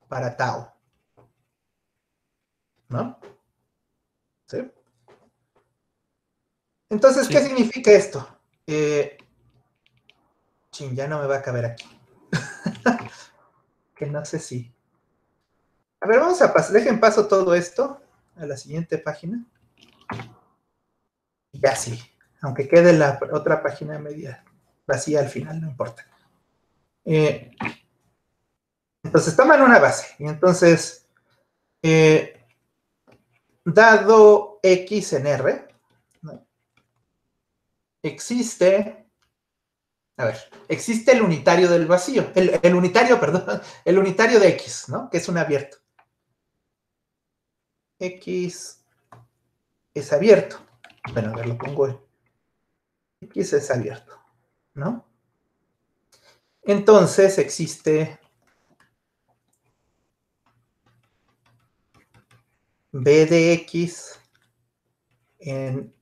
para tau, ¿no? ¿Sí? Entonces, ¿qué significa esto? Chin, ya no me va a caber aquí. Que no sé si. A ver, vamos a pasar. Dejen paso todo esto a la siguiente página. Y así. Aunque quede la otra página media vacía al final, no importa. Entonces, toman una base. Y entonces, dado X en R, ¿no? Existe... A ver, existe el unitario del vacío, el unitario de X, ¿no? Que es un abierto. X es abierto. Bueno, a ver, lo pongo. X es abierto. ¿no? Entonces existe b de x en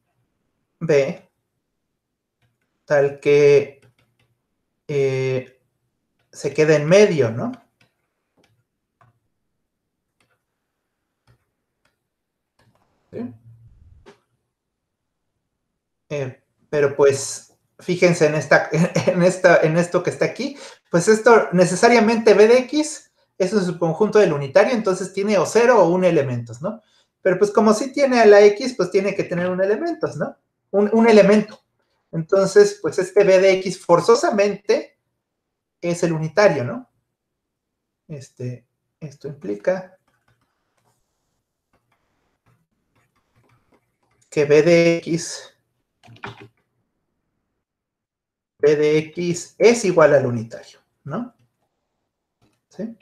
b, tal que se queda en medio, ¿no? ¿Sí? Pero pues... Fíjense en esto que está aquí. Pues esto necesariamente b de x es un subconjunto del unitario, entonces tiene o 0 o 1 elementos, ¿no? Pero pues como sí tiene a la x, pues tiene que tener un elemento, ¿no? Un elemento. Entonces, pues este b de x forzosamente es el unitario, ¿no? Esto implica que b de x... b de x es igual al unitario, ¿no? ¿Sí?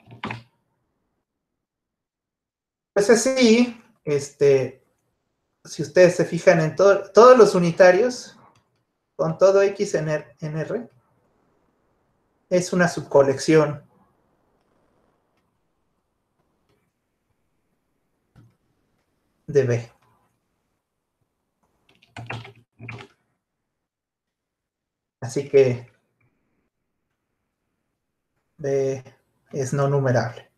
Pues así, si ustedes se fijan en todos los unitarios, con todo x en R, es una subcolección de B. Así que B es no numerable.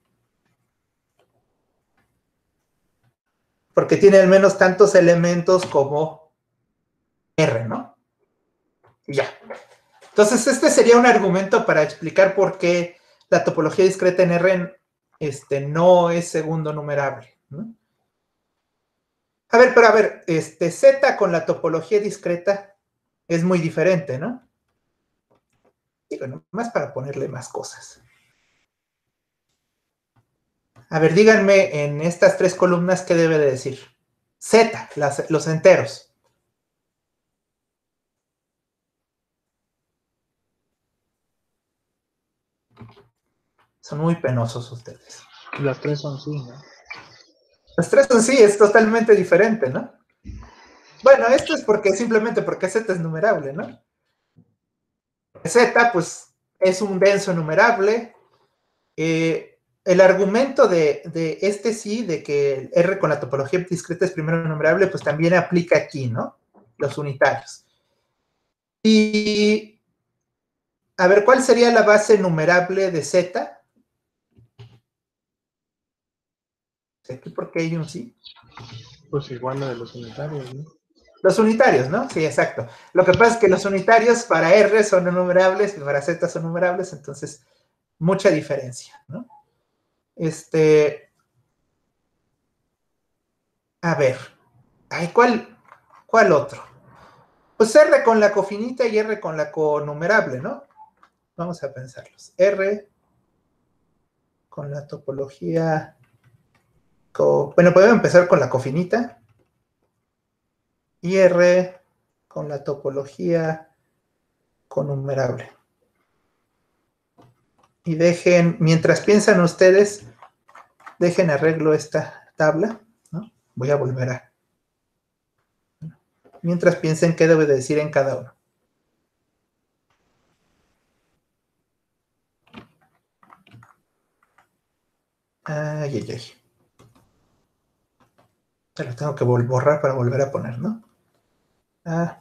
Porque tiene al menos tantos elementos como R, ¿no? Y ya. Entonces, este sería un argumento para explicar por qué la topología discreta en R no es segundo numerable, ¿no? A ver, pero a ver, Z con la topología discreta es muy diferente, ¿no? Digo, nomás para ponerle más cosas. A ver, díganme en estas tres columnas qué debe de decir. Z, los enteros. Son muy penosos ustedes. Las tres son sí, ¿no? Las tres son sí, es totalmente diferente, ¿no? Bueno, esto es simplemente porque Z es numerable, ¿no? Z, pues, es un denso numerable. El argumento de este sí, de que R con la topología discreta es primero numerable, pues también aplica aquí, ¿no? Los unitarios. Y, a ver, ¿cuál sería la base numerable de Z? ¿Aquí por qué hay un sí? Pues igual la de los unitarios, ¿no? Los unitarios, ¿no? Sí, exacto. Lo que pasa es que los unitarios para R son enumerables y para Z son numerables, entonces mucha diferencia, ¿no? A ver. Ay, ¿cuál otro? Pues R con la cofinita y R con la conumerable, ¿no? Vamos a pensarlos. R con la topología... Bueno, podemos empezar con la cofinita. Y R con la topología conumerable. Y dejen, mientras piensan ustedes, dejen arreglo esta tabla, ¿no? Voy a volver a... Mientras piensen qué debe decir en cada uno. Ay, ay, ay. Te lo tengo que borrar para volver a poner, ¿no? Ah.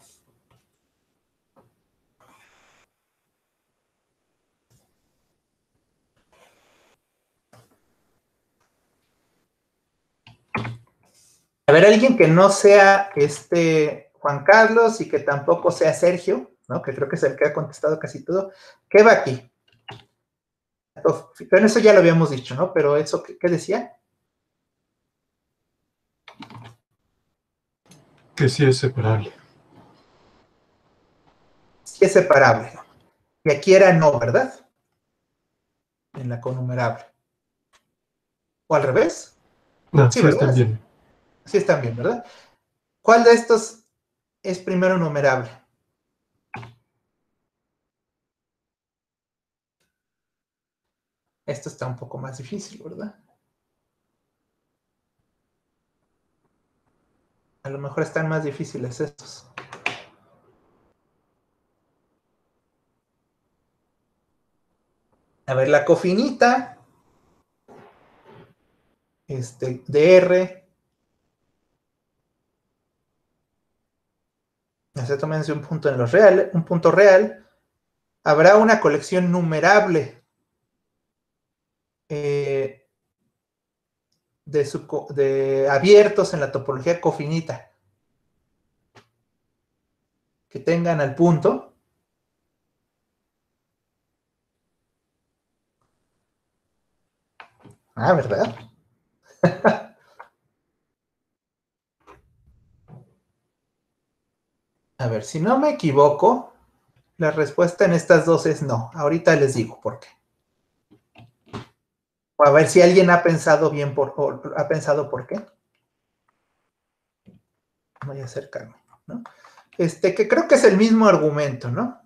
A ver, alguien que no sea Juan Carlos y que tampoco sea Sergio, ¿no? Que creo que es el que ha contestado casi todo. ¿Qué va aquí? Bueno, eso ya lo habíamos dicho, ¿no? Pero eso, ¿qué decía? Que sí es separable. Sí es separable. Y aquí era no, ¿verdad? En la conumerable. ¿O al revés? No, sí, ¿verdad? Están bien. Sí están bien, ¿verdad? ¿Cuál de estos es primero numerable? Esto está un poco más difícil, ¿verdad? A lo mejor están más difíciles estos. A ver, la cofinita de R. Tómense un punto en los reales, un punto real. Habrá una colección numerable de abiertos en la topología cofinita que tengan al punto. Ah, ¿verdad? A ver, si no me equivoco, la respuesta en estas dos es no. Ahorita les digo por qué. A ver si alguien ha pensado bien por qué. Voy a acercarme, ¿no? Que creo que es el mismo argumento, ¿no?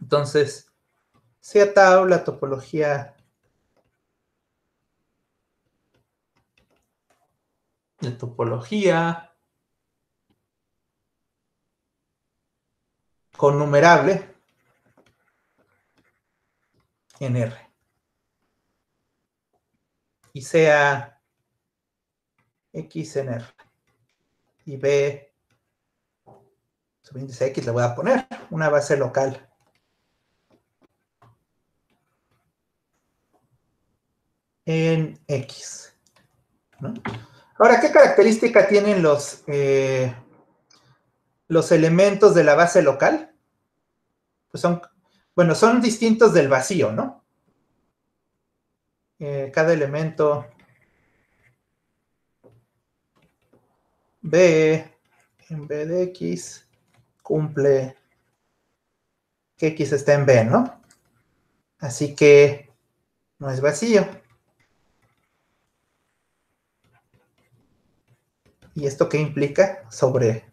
Entonces, sea tabla, topología. La topología con numerable en R. Y sea X en R. Y B, subíndice X le voy a poner, una base local. En X, ¿no? Ahora, ¿qué característica tienen los elementos de la base local? Pues son, bueno, son distintos del vacío, ¿no? Cada elemento B en B de X cumple que X está en B, ¿no? Así que no es vacío. ¿Y esto qué implica sobre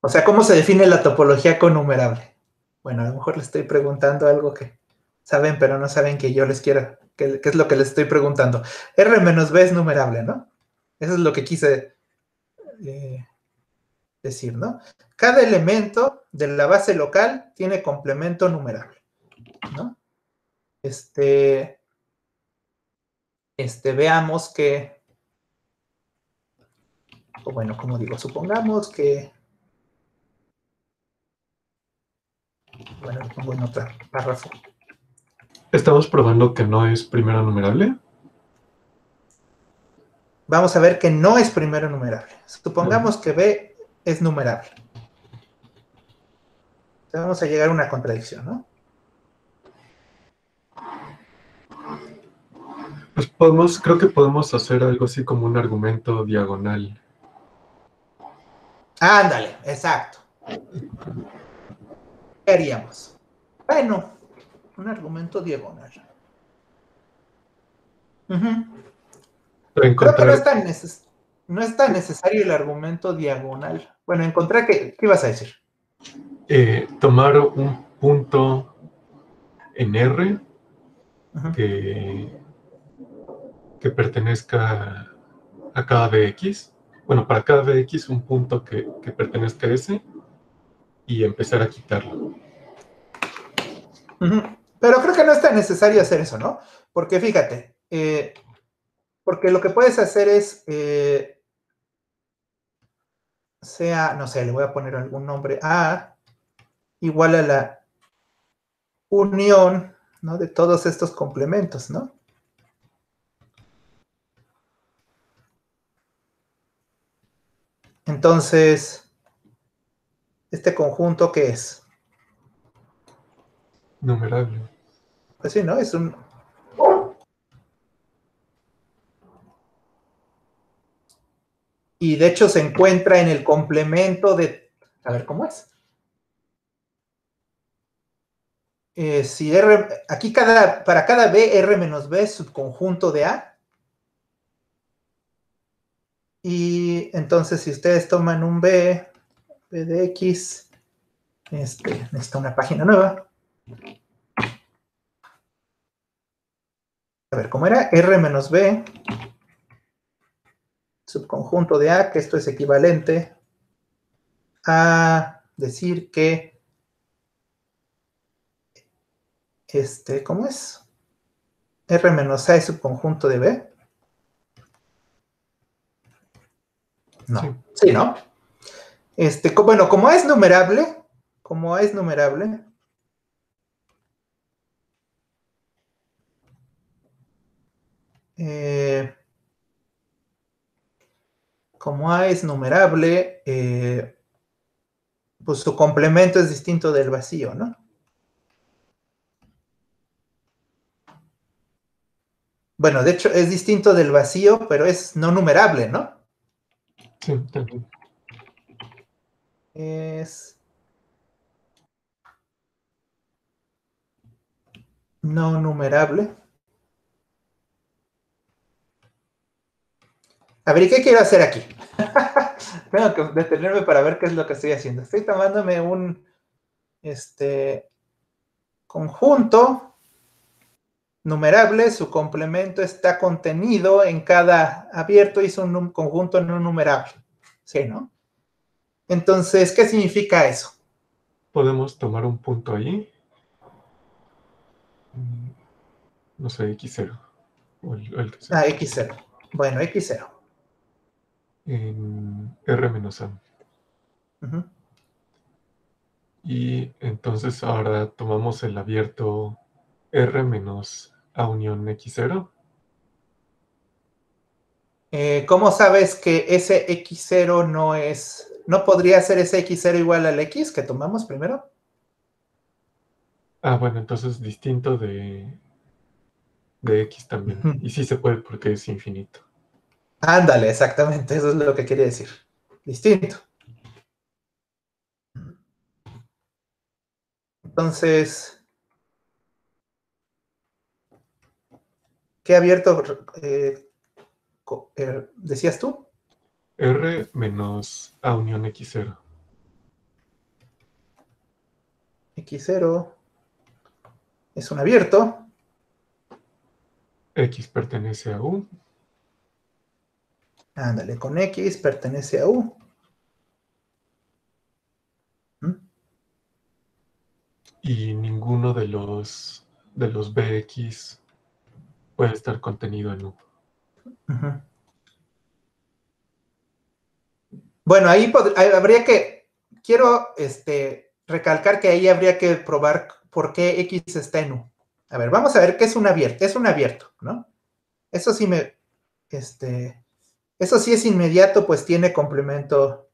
o sea, cómo se define la topología connumerable? Bueno, a lo mejor les estoy preguntando algo que saben, pero no saben que yo les quiero, que es lo que les estoy preguntando. R menos B es numerable, ¿no? Eso es lo que quise decir, ¿no? Cada elemento de la base local tiene complemento numerable, ¿no? Veamos que, o bueno, como digo, supongamos que, bueno, lo pongo en otro párrafo. ¿Estamos probando que no es primero numerable? Vamos a ver que no es primero numerable. Supongamos que B es numerable. Entonces vamos a llegar a una contradicción, ¿no? Pues podemos, creo que podemos hacer algo así como un argumento diagonal. Ándale, exacto. ¿Qué haríamos? Bueno, un argumento diagonal. Creo que no es tan necesario el argumento diagonal. Bueno, encontrar que, ¿qué ibas a decir? Tomar un punto en R que pertenezca a cada BX. Bueno, para cada BX un punto que pertenezca a S y empezar a quitarlo. Pero creo que no es tan necesario hacer eso, ¿no? Porque fíjate, porque lo que puedes hacer es, sea, no sé, le voy a poner algún nombre, A igual a la unión, ¿no? De todos estos complementos, ¿no? Entonces, ¿este conjunto qué es? Numerable. Pues sí, ¿no? Es un... Y de hecho se encuentra en el complemento de... A ver, ¿cómo es? Si R... Aquí para cada B, R menos B es subconjunto de A. Y entonces si ustedes toman un B... B de X, necesita una página nueva. A ver, ¿cómo era? R menos B subconjunto de A, que esto es equivalente a decir que, ¿cómo es? R menos A es subconjunto de B. No. Sí, ¿no? Bueno, como A es numerable, pues su complemento es distinto del vacío, ¿no? Bueno, de hecho es distinto del vacío, pero es no numerable, ¿no? Sí, también. Es no numerable. A ver, ¿y qué quiero hacer aquí? Tengo que detenerme para ver qué es lo que estoy haciendo. Estoy tomándome un conjunto numerable. Su complemento está contenido en cada abierto y es un conjunto no numerable. ¿Sí, no? Entonces, ¿qué significa eso? ¿Podemos tomar un punto ahí? No sé, X0. Ah, X0. Bueno, X0. En R menos A. Uh-huh. Y entonces ahora tomamos el abierto R menos A unión X0. ¿Cómo sabes que ese X0 no es... ¿No podría ser ese X0 igual al X que tomamos primero? Ah, bueno, entonces distinto de X también. Uh-huh. Y sí se puede porque es infinito. Ándale, exactamente, eso es lo que quería decir. Distinto. Entonces, ¿qué abierto decías tú? R menos A unión X0. X0 es un abierto. X pertenece a U. Ándale, con X pertenece a U. ¿Mm? Y ninguno de los BX puede estar contenido en U. Uh-huh. Bueno, ahí habría que... Quiero recalcar que ahí habría que probar por qué X está en U. A ver, vamos a ver qué es un abierto. Es un abierto, ¿no? Eso sí me... Eso sí es inmediato, pues tiene complemento.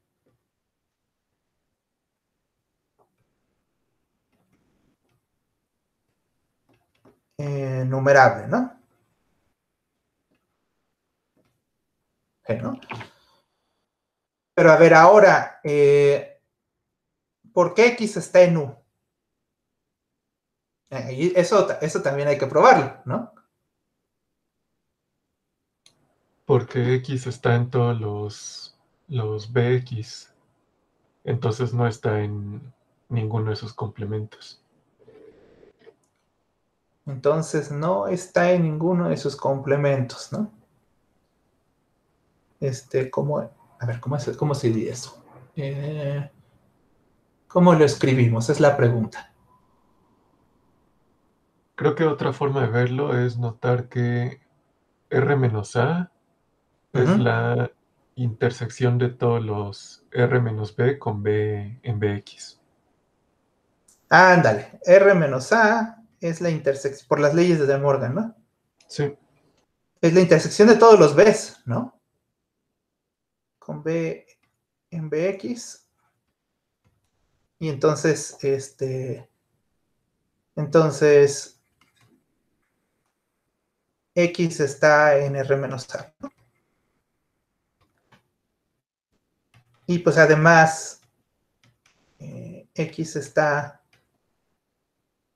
Numerable, ¿no? ¿No? Pero a ver, ahora, ¿por qué X está en U? Eso también hay que probarlo, ¿no? Porque X está en todos los BX, entonces no está en ninguno de sus complementos. Entonces no está en ninguno de sus complementos, ¿no? A ver, ¿cómo se dice eso? ¿Cómo lo escribimos? Es la pregunta. Creo que otra forma de verlo es notar que R menos A es la intersección de todos los R menos B con B en BX. Ándale, R menos A es la intersección, por las leyes de De Morgan, ¿no? Sí. Es la intersección de todos los Bs, ¿no? Con B en BX. Y entonces, entonces, X está en R menos A, ¿no? Y pues además, X está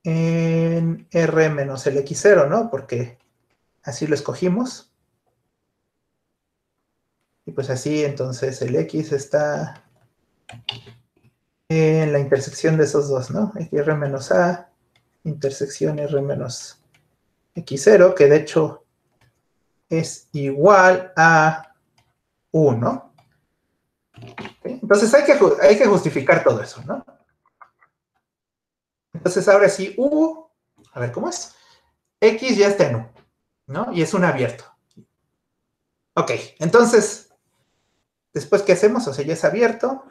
en R menos el X0, ¿no? Porque así lo escogimos. Y pues así, entonces, el X está en la intersección de esos dos, ¿no? R menos A, intersección R menos X0, que de hecho es igual a 1. ¿Sí? Entonces hay que justificar todo eso, ¿no? Entonces ahora sí, U, a ver cómo es, X ya está en U, ¿no? Y es un abierto. Ok, entonces, después ¿qué hacemos? O sea, ya es abierto,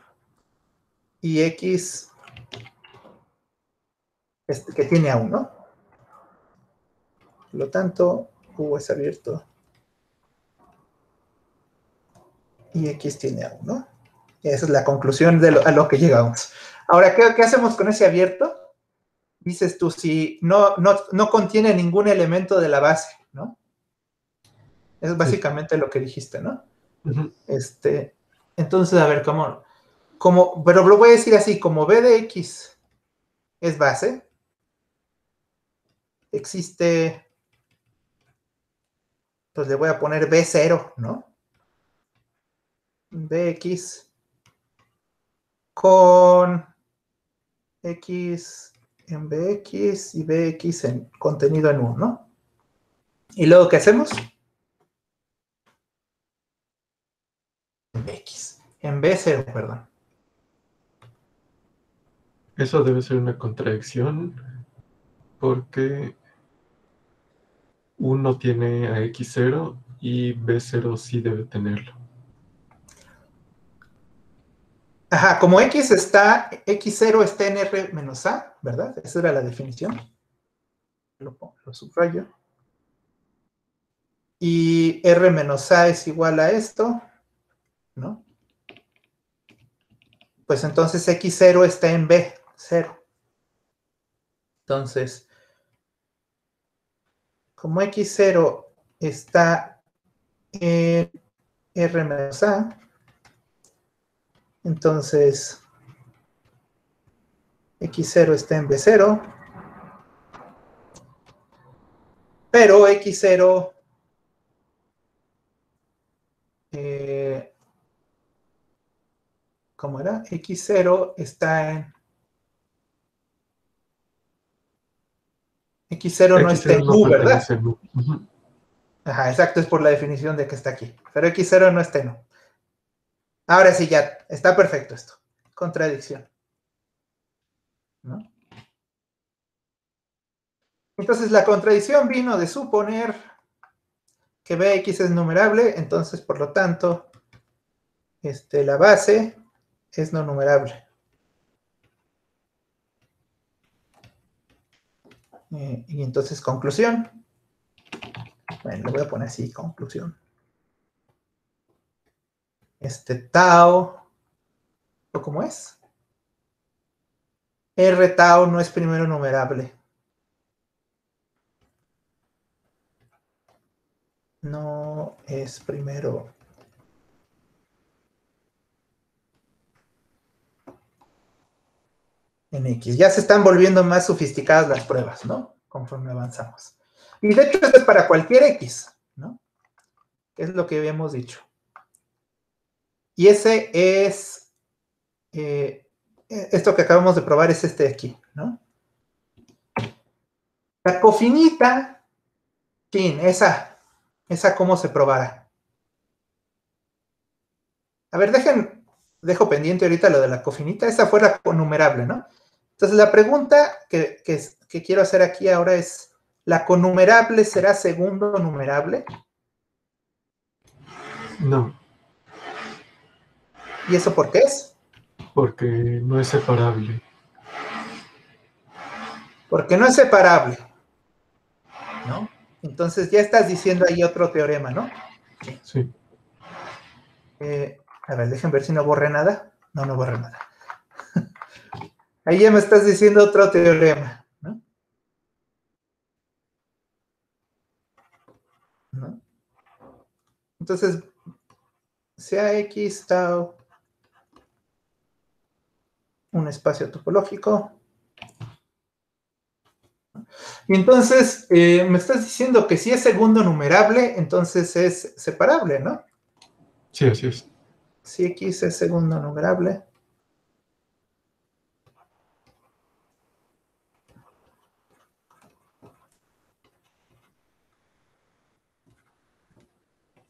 y X, que tiene a U, ¿no? Por lo tanto, U es abierto, y X tiene a U, ¿no? Y esa es la conclusión de a lo que llegamos. Ahora, ¿qué hacemos con ese abierto? Dices tú, si no contiene ningún elemento de la base, ¿no? Es básicamente lo que dijiste, ¿no? Uh-huh. Entonces, a ver, pero lo voy a decir así, como B de X es base, existe, pues le voy a poner B0, ¿no? BX con X en BX y BX en contenido en U, ¿no? Y luego, ¿qué hacemos? En B0, perdón. Eso debe ser una contradicción porque U no tiene a X0 y B0 sí debe tenerlo. Ajá, como X0 está en R menos A, ¿verdad? Esa era la definición. Lo subrayo. Y R menos A es igual a esto, ¿no? Pues entonces X0 está en B0. Entonces, como X0 está en R menos A, entonces, X0 está en B0, pero X0 ¿cómo era? X0 está en X0 no está en U, ¿verdad? Ajá, exacto, es por la definición de que está aquí. Pero X0 no está en U. Ahora sí, ya está perfecto esto. Contradicción, ¿no? Entonces la contradicción vino de suponer que BX es numerable, entonces por lo tanto la base es no numerable. Y entonces conclusión. Bueno, lo voy a poner así, conclusión. Tau, ¿o cómo es? R tau no es primero numerable. No es primero. En X. Ya se están volviendo más sofisticadas las pruebas, ¿no? Conforme avanzamos. Y de hecho esto es para cualquier X, ¿no? Que es lo que habíamos dicho. Y ese es, esto que acabamos de probar es este de aquí, ¿no? La cofinita, fin, esa cómo se probará. A ver, dejo pendiente ahorita lo de la cofinita, esa fue la conumerable, ¿no? Entonces la pregunta que quiero hacer aquí ahora es, ¿la conumerable será segundo numerable? No. ¿Y eso por qué es? Porque no es separable. Porque no es separable, ¿no? Entonces ya estás diciendo ahí otro teorema, ¿no? Sí. A ver, déjenme ver si no borré nada. No, no borré nada. Ahí ya me estás diciendo otro teorema, ¿no? ¿No? Entonces, sea X tau un espacio topológico. Y entonces, me estás diciendo que si es segundo numerable, entonces es separable, ¿no? Sí, así es. Si X es segundo numerable.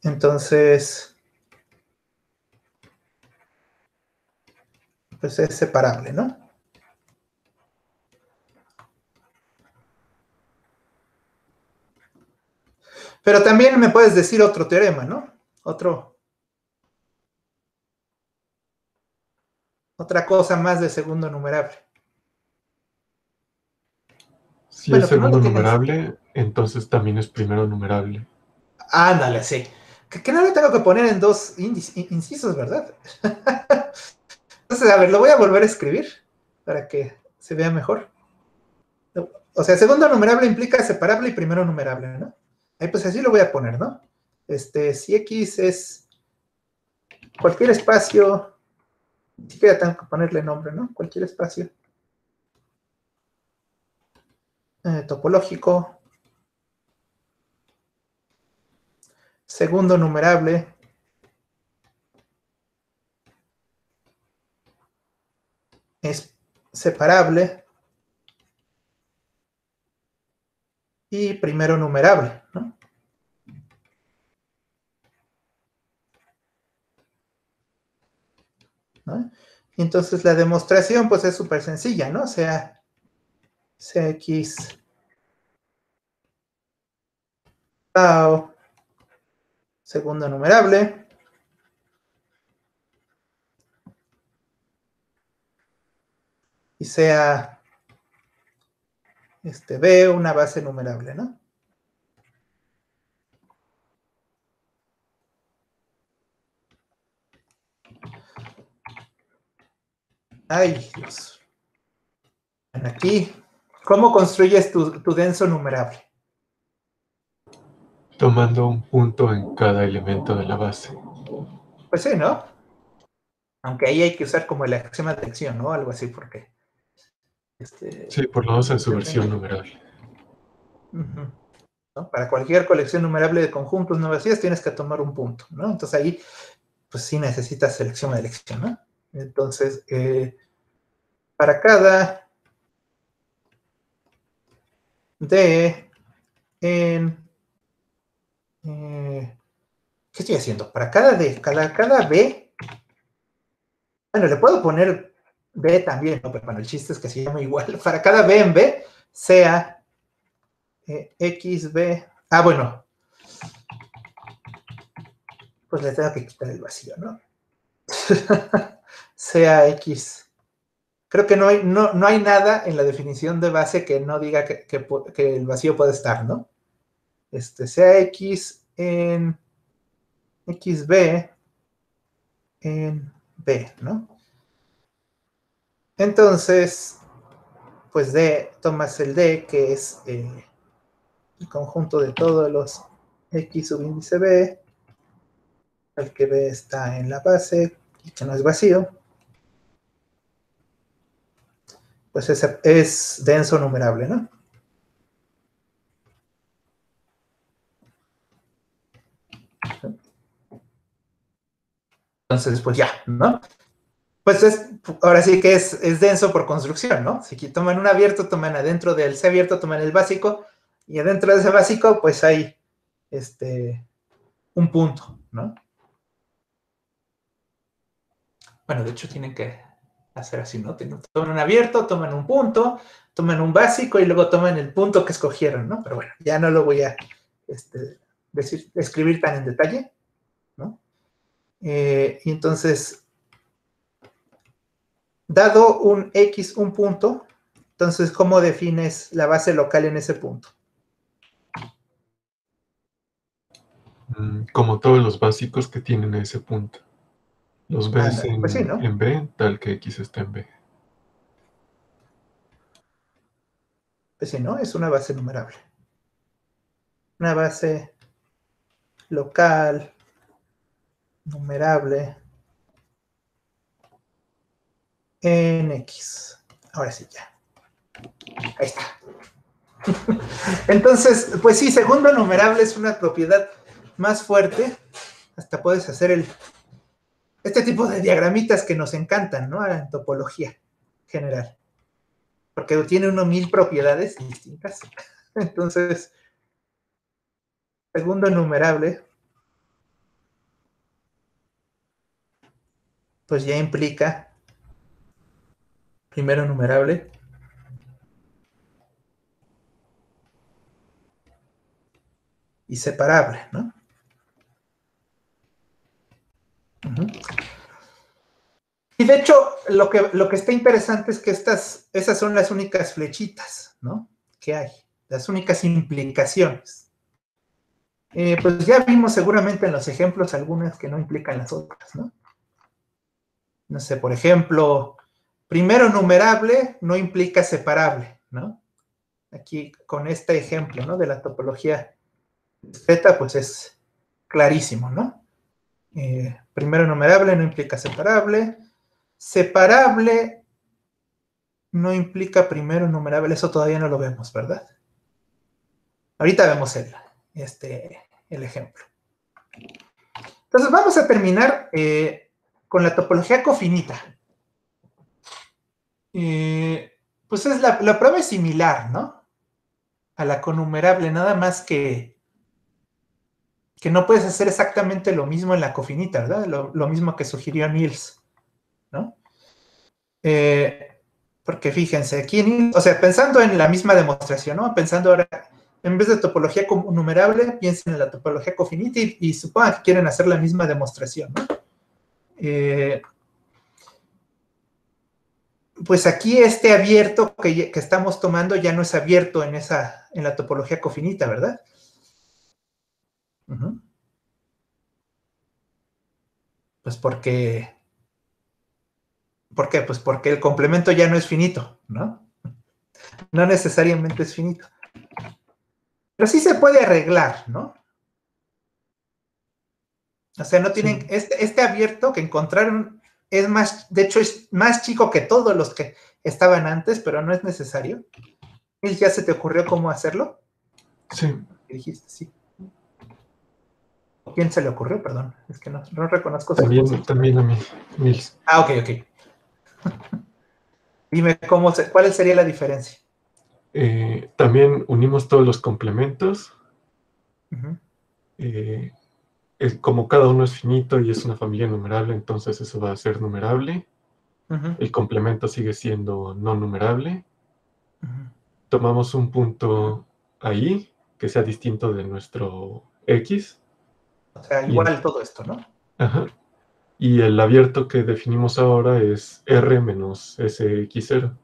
Entonces, pues es separable, ¿no? Pero también me puedes decir otro teorema, ¿no? Otra cosa más de segundo numerable. Si es segundo numerable, entonces también es primero numerable. Ándale, sí. Que no lo tengo que poner en dos incisos, ¿verdad? Entonces, a ver, lo voy a volver a escribir para que se vea mejor. O sea, segundo numerable implica separable y primero numerable, ¿no? Ahí pues así lo voy a poner, ¿no? Si X es cualquier espacio, ni siquiera tengo que ponerle nombre, ¿no? Cualquier espacio topológico, segundo numerable, es separable y primero numerable, ¿no? ¿No? Y entonces la demostración pues es súper sencilla, ¿no? Sea X tau segundo numerable y sea B, una base numerable, ¿no? Ay, Dios. Aquí, ¿cómo construyes tu denso numerable? Tomando un punto en cada elemento de la base. Pues sí, ¿no? Aunque ahí hay que usar como el axioma de acción, ¿no? Algo así, porque... sí, por lo menos en su versión numerable. ¿No? Para cualquier colección numerable de conjuntos no vacíos tienes que tomar un punto, ¿no? Entonces ahí, pues sí necesitas selección de elección, ¿no? Entonces, para cada D en... ¿qué estoy haciendo? Para cada D, cada B... Bueno, le puedo poner... B también, ¿no? Pero bueno, el chiste es que se llama igual. Para cada B en B, sea XB. Ah, bueno. Pues le tengo que quitar el vacío, ¿no? Sea X. Creo que no hay nada en la definición de base que no diga que el vacío puede estar, ¿no? Sea X en XB en B, ¿no? Entonces, pues D, tomas el D, que es el conjunto de todos los X subíndice B, el que B está en la base y que no es vacío, pues es denso numerable, ¿no? Entonces, pues ya, ¿no? Pues ahora sí que es denso por construcción, ¿no? Si toman un abierto, toman adentro del C abierto, toman el básico, y adentro de ese básico, pues hay un punto, ¿no? Bueno, de hecho tienen que hacer así, ¿no? Toman un abierto, toman un punto, toman un básico, y luego toman el punto que escogieron, ¿no? Pero bueno, ya no lo voy a escribir tan en detalle, ¿no? Y entonces... Dado un X, un punto, entonces, ¿cómo defines la base local en ese punto? Como todos los básicos que tienen ese punto. Los B pues sí, ¿no? En B, tal que X está en B. Pues sí, ¿no? Es una base numerable. Una base local, numerable... en X. Ahora sí, ya. Ahí está. Entonces, pues sí, segundo numerable es una propiedad más fuerte. Hasta puedes hacer este tipo de diagramitas que nos encantan, ¿no? En topología general. Porque tiene uno 1000 propiedades distintas. Entonces, segundo numerable, pues ya implica primero numerable. Y separable, ¿no? Y de hecho, lo que está interesante es que esas son las únicas flechitas, ¿no? Que hay, las únicas implicaciones. Pues ya vimos seguramente en los ejemplos algunas que no implican las otras, ¿no? No sé, por ejemplo, primero numerable no implica separable, ¿no? Aquí con este ejemplo, ¿no? De la topología Z, pues es clarísimo, ¿no? Primero numerable no implica separable. Separable no implica primero numerable. Eso todavía no lo vemos, ¿verdad? Ahorita vemos el ejemplo. Entonces vamos a terminar con la topología cofinita. Pues es la prueba es similar, ¿no? A la connumerable, nada más que no puedes hacer exactamente lo mismo en la cofinita, ¿verdad? Lo mismo que sugirió Niels, ¿no? Porque fíjense, aquí Niels, o sea, pensando en la misma demostración, ¿no? Pensando ahora, en vez de topología numerable, piensen en la topología cofinita y supongan que quieren hacer la misma demostración, ¿no? Pues aquí este abierto que estamos tomando ya no es abierto en la topología cofinita, ¿verdad? Pues porque... ¿Por qué? Pues porque el complemento ya no es finito, ¿no? No necesariamente es finito. Pero sí se puede arreglar, ¿no? O sea, no tienen... Sí. Este abierto que encontraron es más... De hecho, es más chico que todos los que estaban antes, pero no es necesario. ¿Y ya se te ocurrió cómo hacerlo? Sí. ¿Qué dijiste? Sí. ¿Quién se le ocurrió? Perdón, es que no reconozco. También a mí, Niels. Ah, ok. Dime, ¿cuál sería la diferencia? También unimos todos los complementos. Como cada uno es finito y es una familia numerable, entonces eso va a ser numerable. El complemento sigue siendo no numerable. Tomamos un punto ahí, que sea distinto de nuestro X. O sea, igual todo esto, ¿no? Ajá. Y el abierto que definimos ahora es R menos SX0.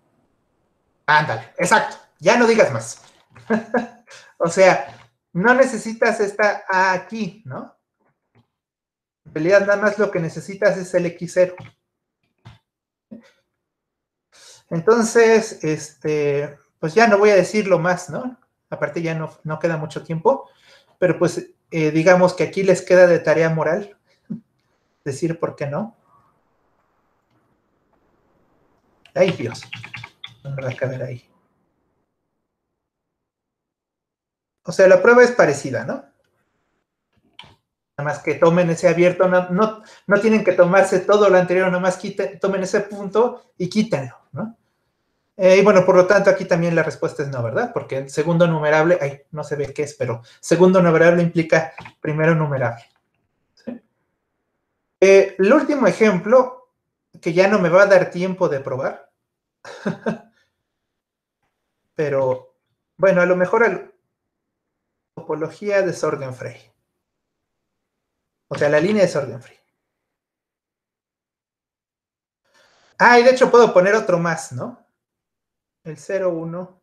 Ándale, exacto. Ya no digas más. O sea, no necesitas esta A aquí, ¿no? En realidad nada más lo que necesitas es el X0. Entonces, pues ya no voy a decirlo más, ¿no? Aparte ya no queda mucho tiempo, pero pues... digamos que aquí les queda de tarea moral decir por qué no. Ay, Dios. No va a caber ahí. O sea, la prueba es parecida, ¿no? Nada más que tomen ese abierto, no tienen que tomarse todo lo anterior, nada más tomen ese punto y quítenlo, ¿no? Y bueno, por lo tanto, aquí también la respuesta es no, ¿verdad? Porque el segundo numerable, no se ve qué es, pero segundo numerable implica primero numerable. ¿Sí? El último ejemplo, que ya no me va a dar tiempo de probar, pero, bueno, a lo mejor topología de Sorgenfrey. O sea, la línea de Sorgenfrey. Y de hecho puedo poner otro más, ¿no? El 0, 1.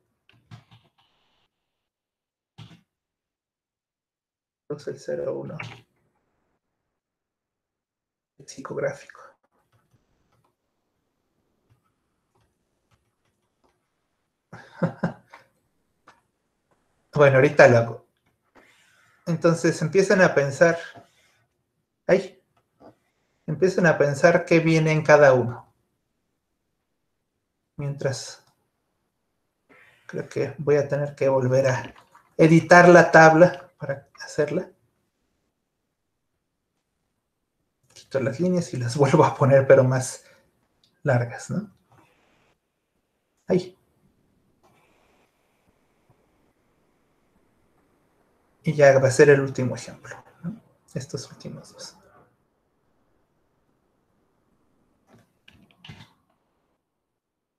El 0, 1. El psicográfico. Bueno, ahorita lo hago. Entonces empiezan a pensar. Empiezan a pensar qué viene en cada uno. Mientras... Creo que voy a tener que volver a editar la tabla para hacerla. Quito las líneas y las vuelvo a poner, pero más largas, ¿no? Ahí. Y ya va a ser el último ejemplo, ¿no? Estos últimos dos.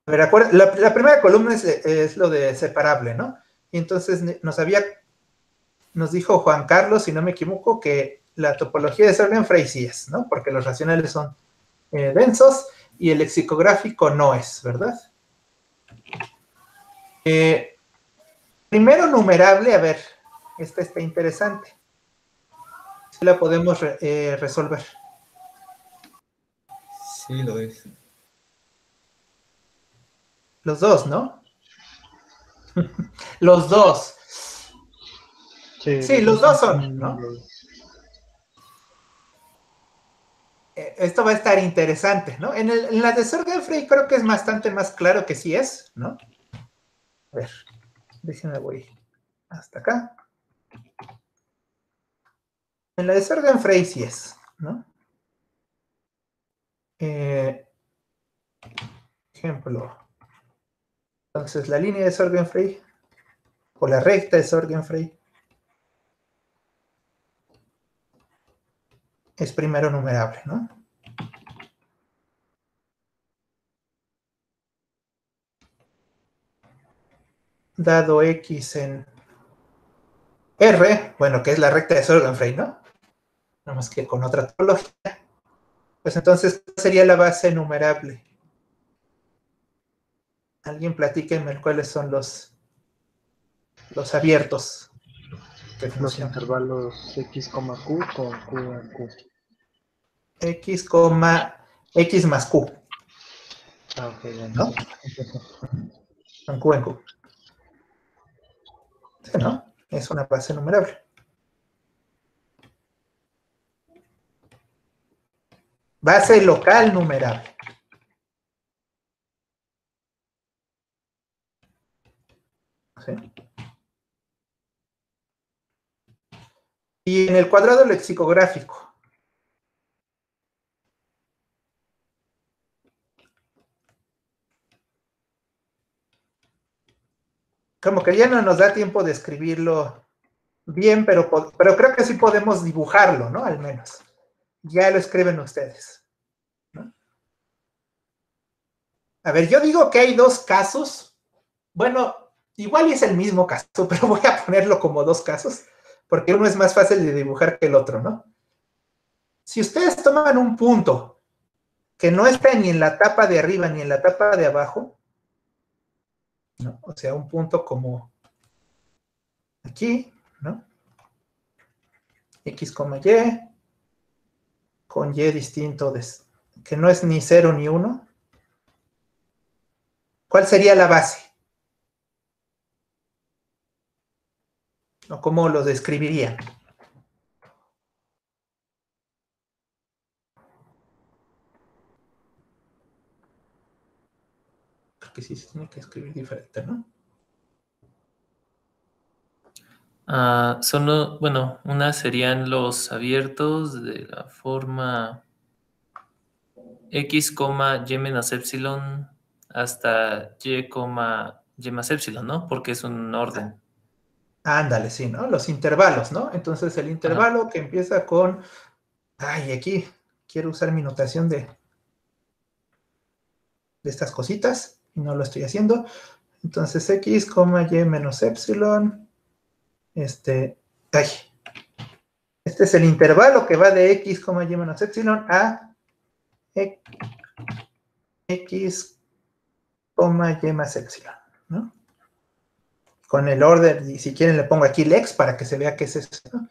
A Pero acuérdense, la primera columna es lo de separable, ¿no? Y entonces nos dijo Juan Carlos, si no me equivoco, que la topología de Sorgenfrey sí es, ¿no? Porque los racionales son densos y el lexicográfico no es, ¿verdad? Primero numerable, a ver, esta está interesante. ¿Sí la podemos resolver? Sí, lo es. Los dos, ¿no? Los dos. Sí, sí, los dos son, ¿no? Esto va a estar interesante, ¿no? En la de Sorgenfrey creo que es bastante más claro que sí es, ¿no? A ver, déjenme voy hasta acá. En la de Sorgenfrey sí es, ¿no? Ejemplo. Entonces, la línea de Sorgenfrey, o la recta de Sorgenfrey, es primero numerable, ¿no? Dado X en R, bueno, que es la recta de Sorgenfrey, ¿no? Nada más que con otra topología. Pues entonces, ¿cuál sería la base numerable? Alguien platíquenme cuáles son los abiertos. Los intervalos X, Q con Q en Q. X más Q. Ah, ok, bien. ¿No? Con Q en Q. Sí, ¿no? Es una base numerable. Base local numerable. ¿Sí? Y en el cuadrado lexicográfico, como que ya no nos da tiempo de escribirlo bien, pero creo que sí podemos dibujarlo, ¿no? Al menos. Ya lo escriben ustedes, ¿no? A ver, yo digo que hay dos casos. Bueno, igual es el mismo caso, pero voy a ponerlo como dos casos, porque uno es más fácil de dibujar que el otro, ¿no? Si ustedes toman un punto que no está ni en la tapa de arriba ni en la tapa de abajo, ¿no? O sea, un punto como aquí, ¿no? X, Y, con Y distinto, que no es ni 0 ni 1, ¿cuál sería la base? ¿O cómo lo describiría? Creo que sí se tiene que escribir diferente, ¿no? Bueno, unas serían los abiertos de la forma X, Y menos epsilon hasta Y más epsilon, ¿no? Porque es un orden. Ándale, sí, ¿no? Los intervalos, ¿no? Entonces, el intervalo que empieza con... Ay, aquí quiero usar mi notación de estas cositas, y no lo estoy haciendo. Entonces, X, Y menos epsilon. Este es el intervalo que va de X, Y menos epsilon a X, Y más epsilon, ¿no? Con el orden, y si quieren le pongo aquí lex para que se vea qué es eso, ¿no?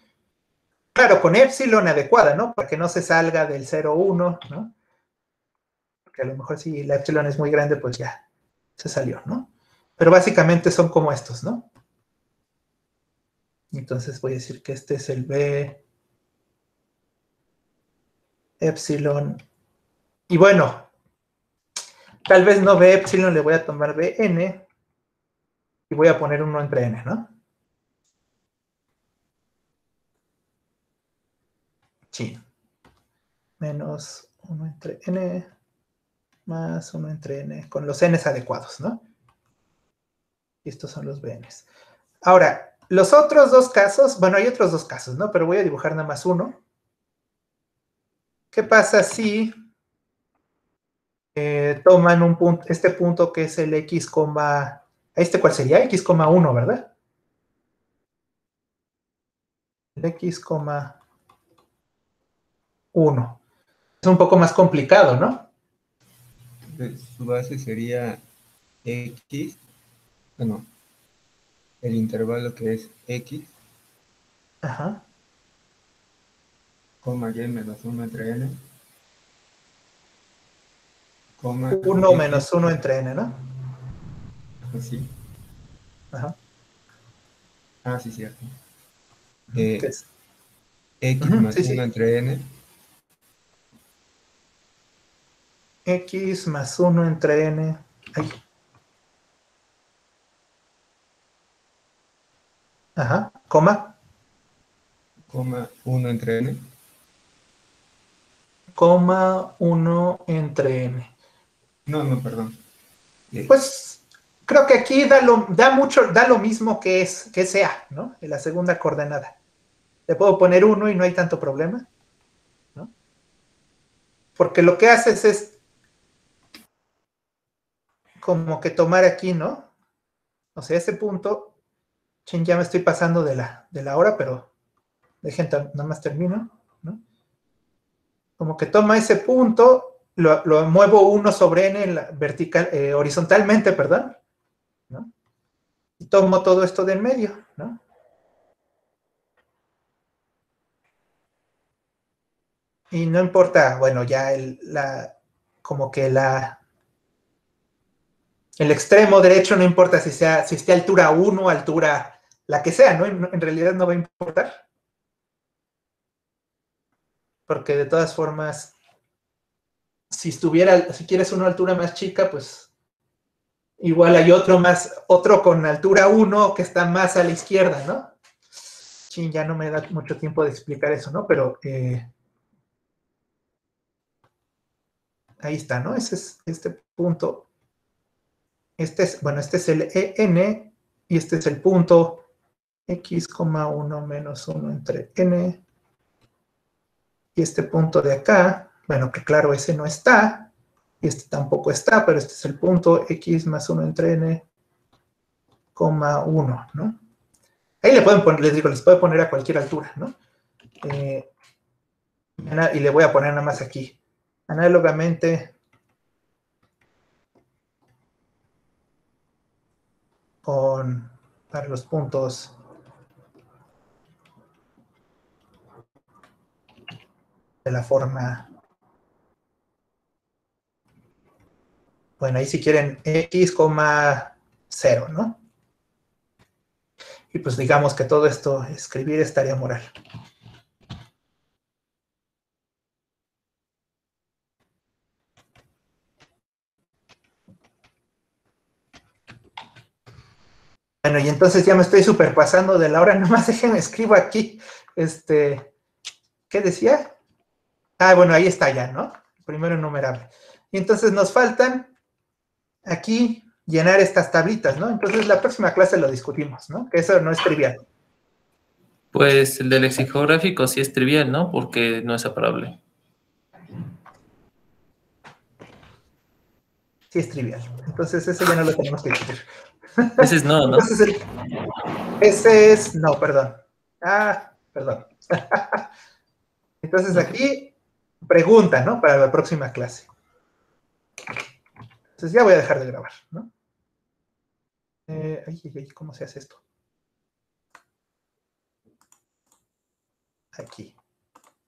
Claro, con epsilon adecuada, ¿no? Para que no se salga del 0, 1, ¿no? Porque a lo mejor si la epsilon es muy grande, pues ya se salió, ¿no? Pero básicamente son como estos, ¿no? Entonces voy a decir que este es el B epsilon. Y bueno, tal vez no B epsilon, le voy a tomar BN. Y voy a poner uno entre n, ¿no? Sí. Menos 1 entre n, más 1 entre n, con los n's adecuados, ¿no? Y estos son los bn's. Ahora, los otros dos casos, bueno, hay otros dos casos, ¿no? Pero voy a dibujar nada más uno. ¿Qué pasa si toman un punto, este punto que es el x, ¿este cuál sería? x,1, ¿verdad? El x,1. Es un poco más complicado, ¿no? Su base sería x, bueno, el intervalo que es x, ajá, coma y menos 1 entre n, coma 1 menos 1 entre n, ¿no? Así. Ajá. Ah, sí, cierto. X más 1 entre n. X más 1 entre n. Ay. Ajá, coma. Coma 1 entre n. Coma 1 entre n. No, no, perdón. Pues creo que aquí da lo mismo que sea, ¿no? En la segunda coordenada. Le puedo poner 1 y no hay tanto problema, ¿no? Porque lo que haces es como que tomar aquí, ¿no? O sea, ese punto, chin, ya me estoy pasando de la hora, pero dejen, nada más termino, ¿no? Como que toma ese punto, lo muevo 1 sobre n horizontalmente, perdón, ¿no? Y tomo todo esto de en medio, ¿no? Y no importa, bueno, ya el extremo derecho no importa si esté altura 1, altura la que sea, ¿no? En realidad no va a importar. Porque de todas formas, si quieres una altura más chica, pues igual hay otro con altura 1 que está más a la izquierda, ¿no? Chin, ya no me da mucho tiempo de explicar eso, ¿no? Pero ahí está, ¿no? Ese es este punto. Bueno, este es el EN y este es el punto x,1 menos 1 entre n. Y este punto de acá, bueno, que claro, ese no está. Y este tampoco está, pero este es el punto x más 1 entre n, 1, ¿no? Ahí le pueden poner, les digo, les puedo poner a cualquier altura, ¿no? Y le voy a poner nada más aquí. Análogamente... para los puntos de la forma, bueno, ahí si quieren x,0, ¿no? Y pues digamos que todo esto, escribir es tarea moral. Bueno, y entonces ya me estoy superpasando de la hora, nomás déjenme escribo aquí, ¿qué decía? Ah, bueno, ahí está ya, ¿no? Primero enumerable. Y entonces nos faltan aquí llenar estas tablitas, ¿no? Entonces la próxima clase lo discutimos, ¿no? Que eso no es trivial. Pues el del lexicográfico sí es trivial, ¿no? Porque no es separable. Sí es trivial. Entonces ese ya no lo tenemos que discutir. Ese es no, ¿no? Entonces, ese es no, perdón. Ah, perdón. Entonces aquí, pregunta, ¿no? Para la próxima clase. Entonces ya voy a dejar de grabar, ¿no? ¿Cómo se hace esto? Aquí.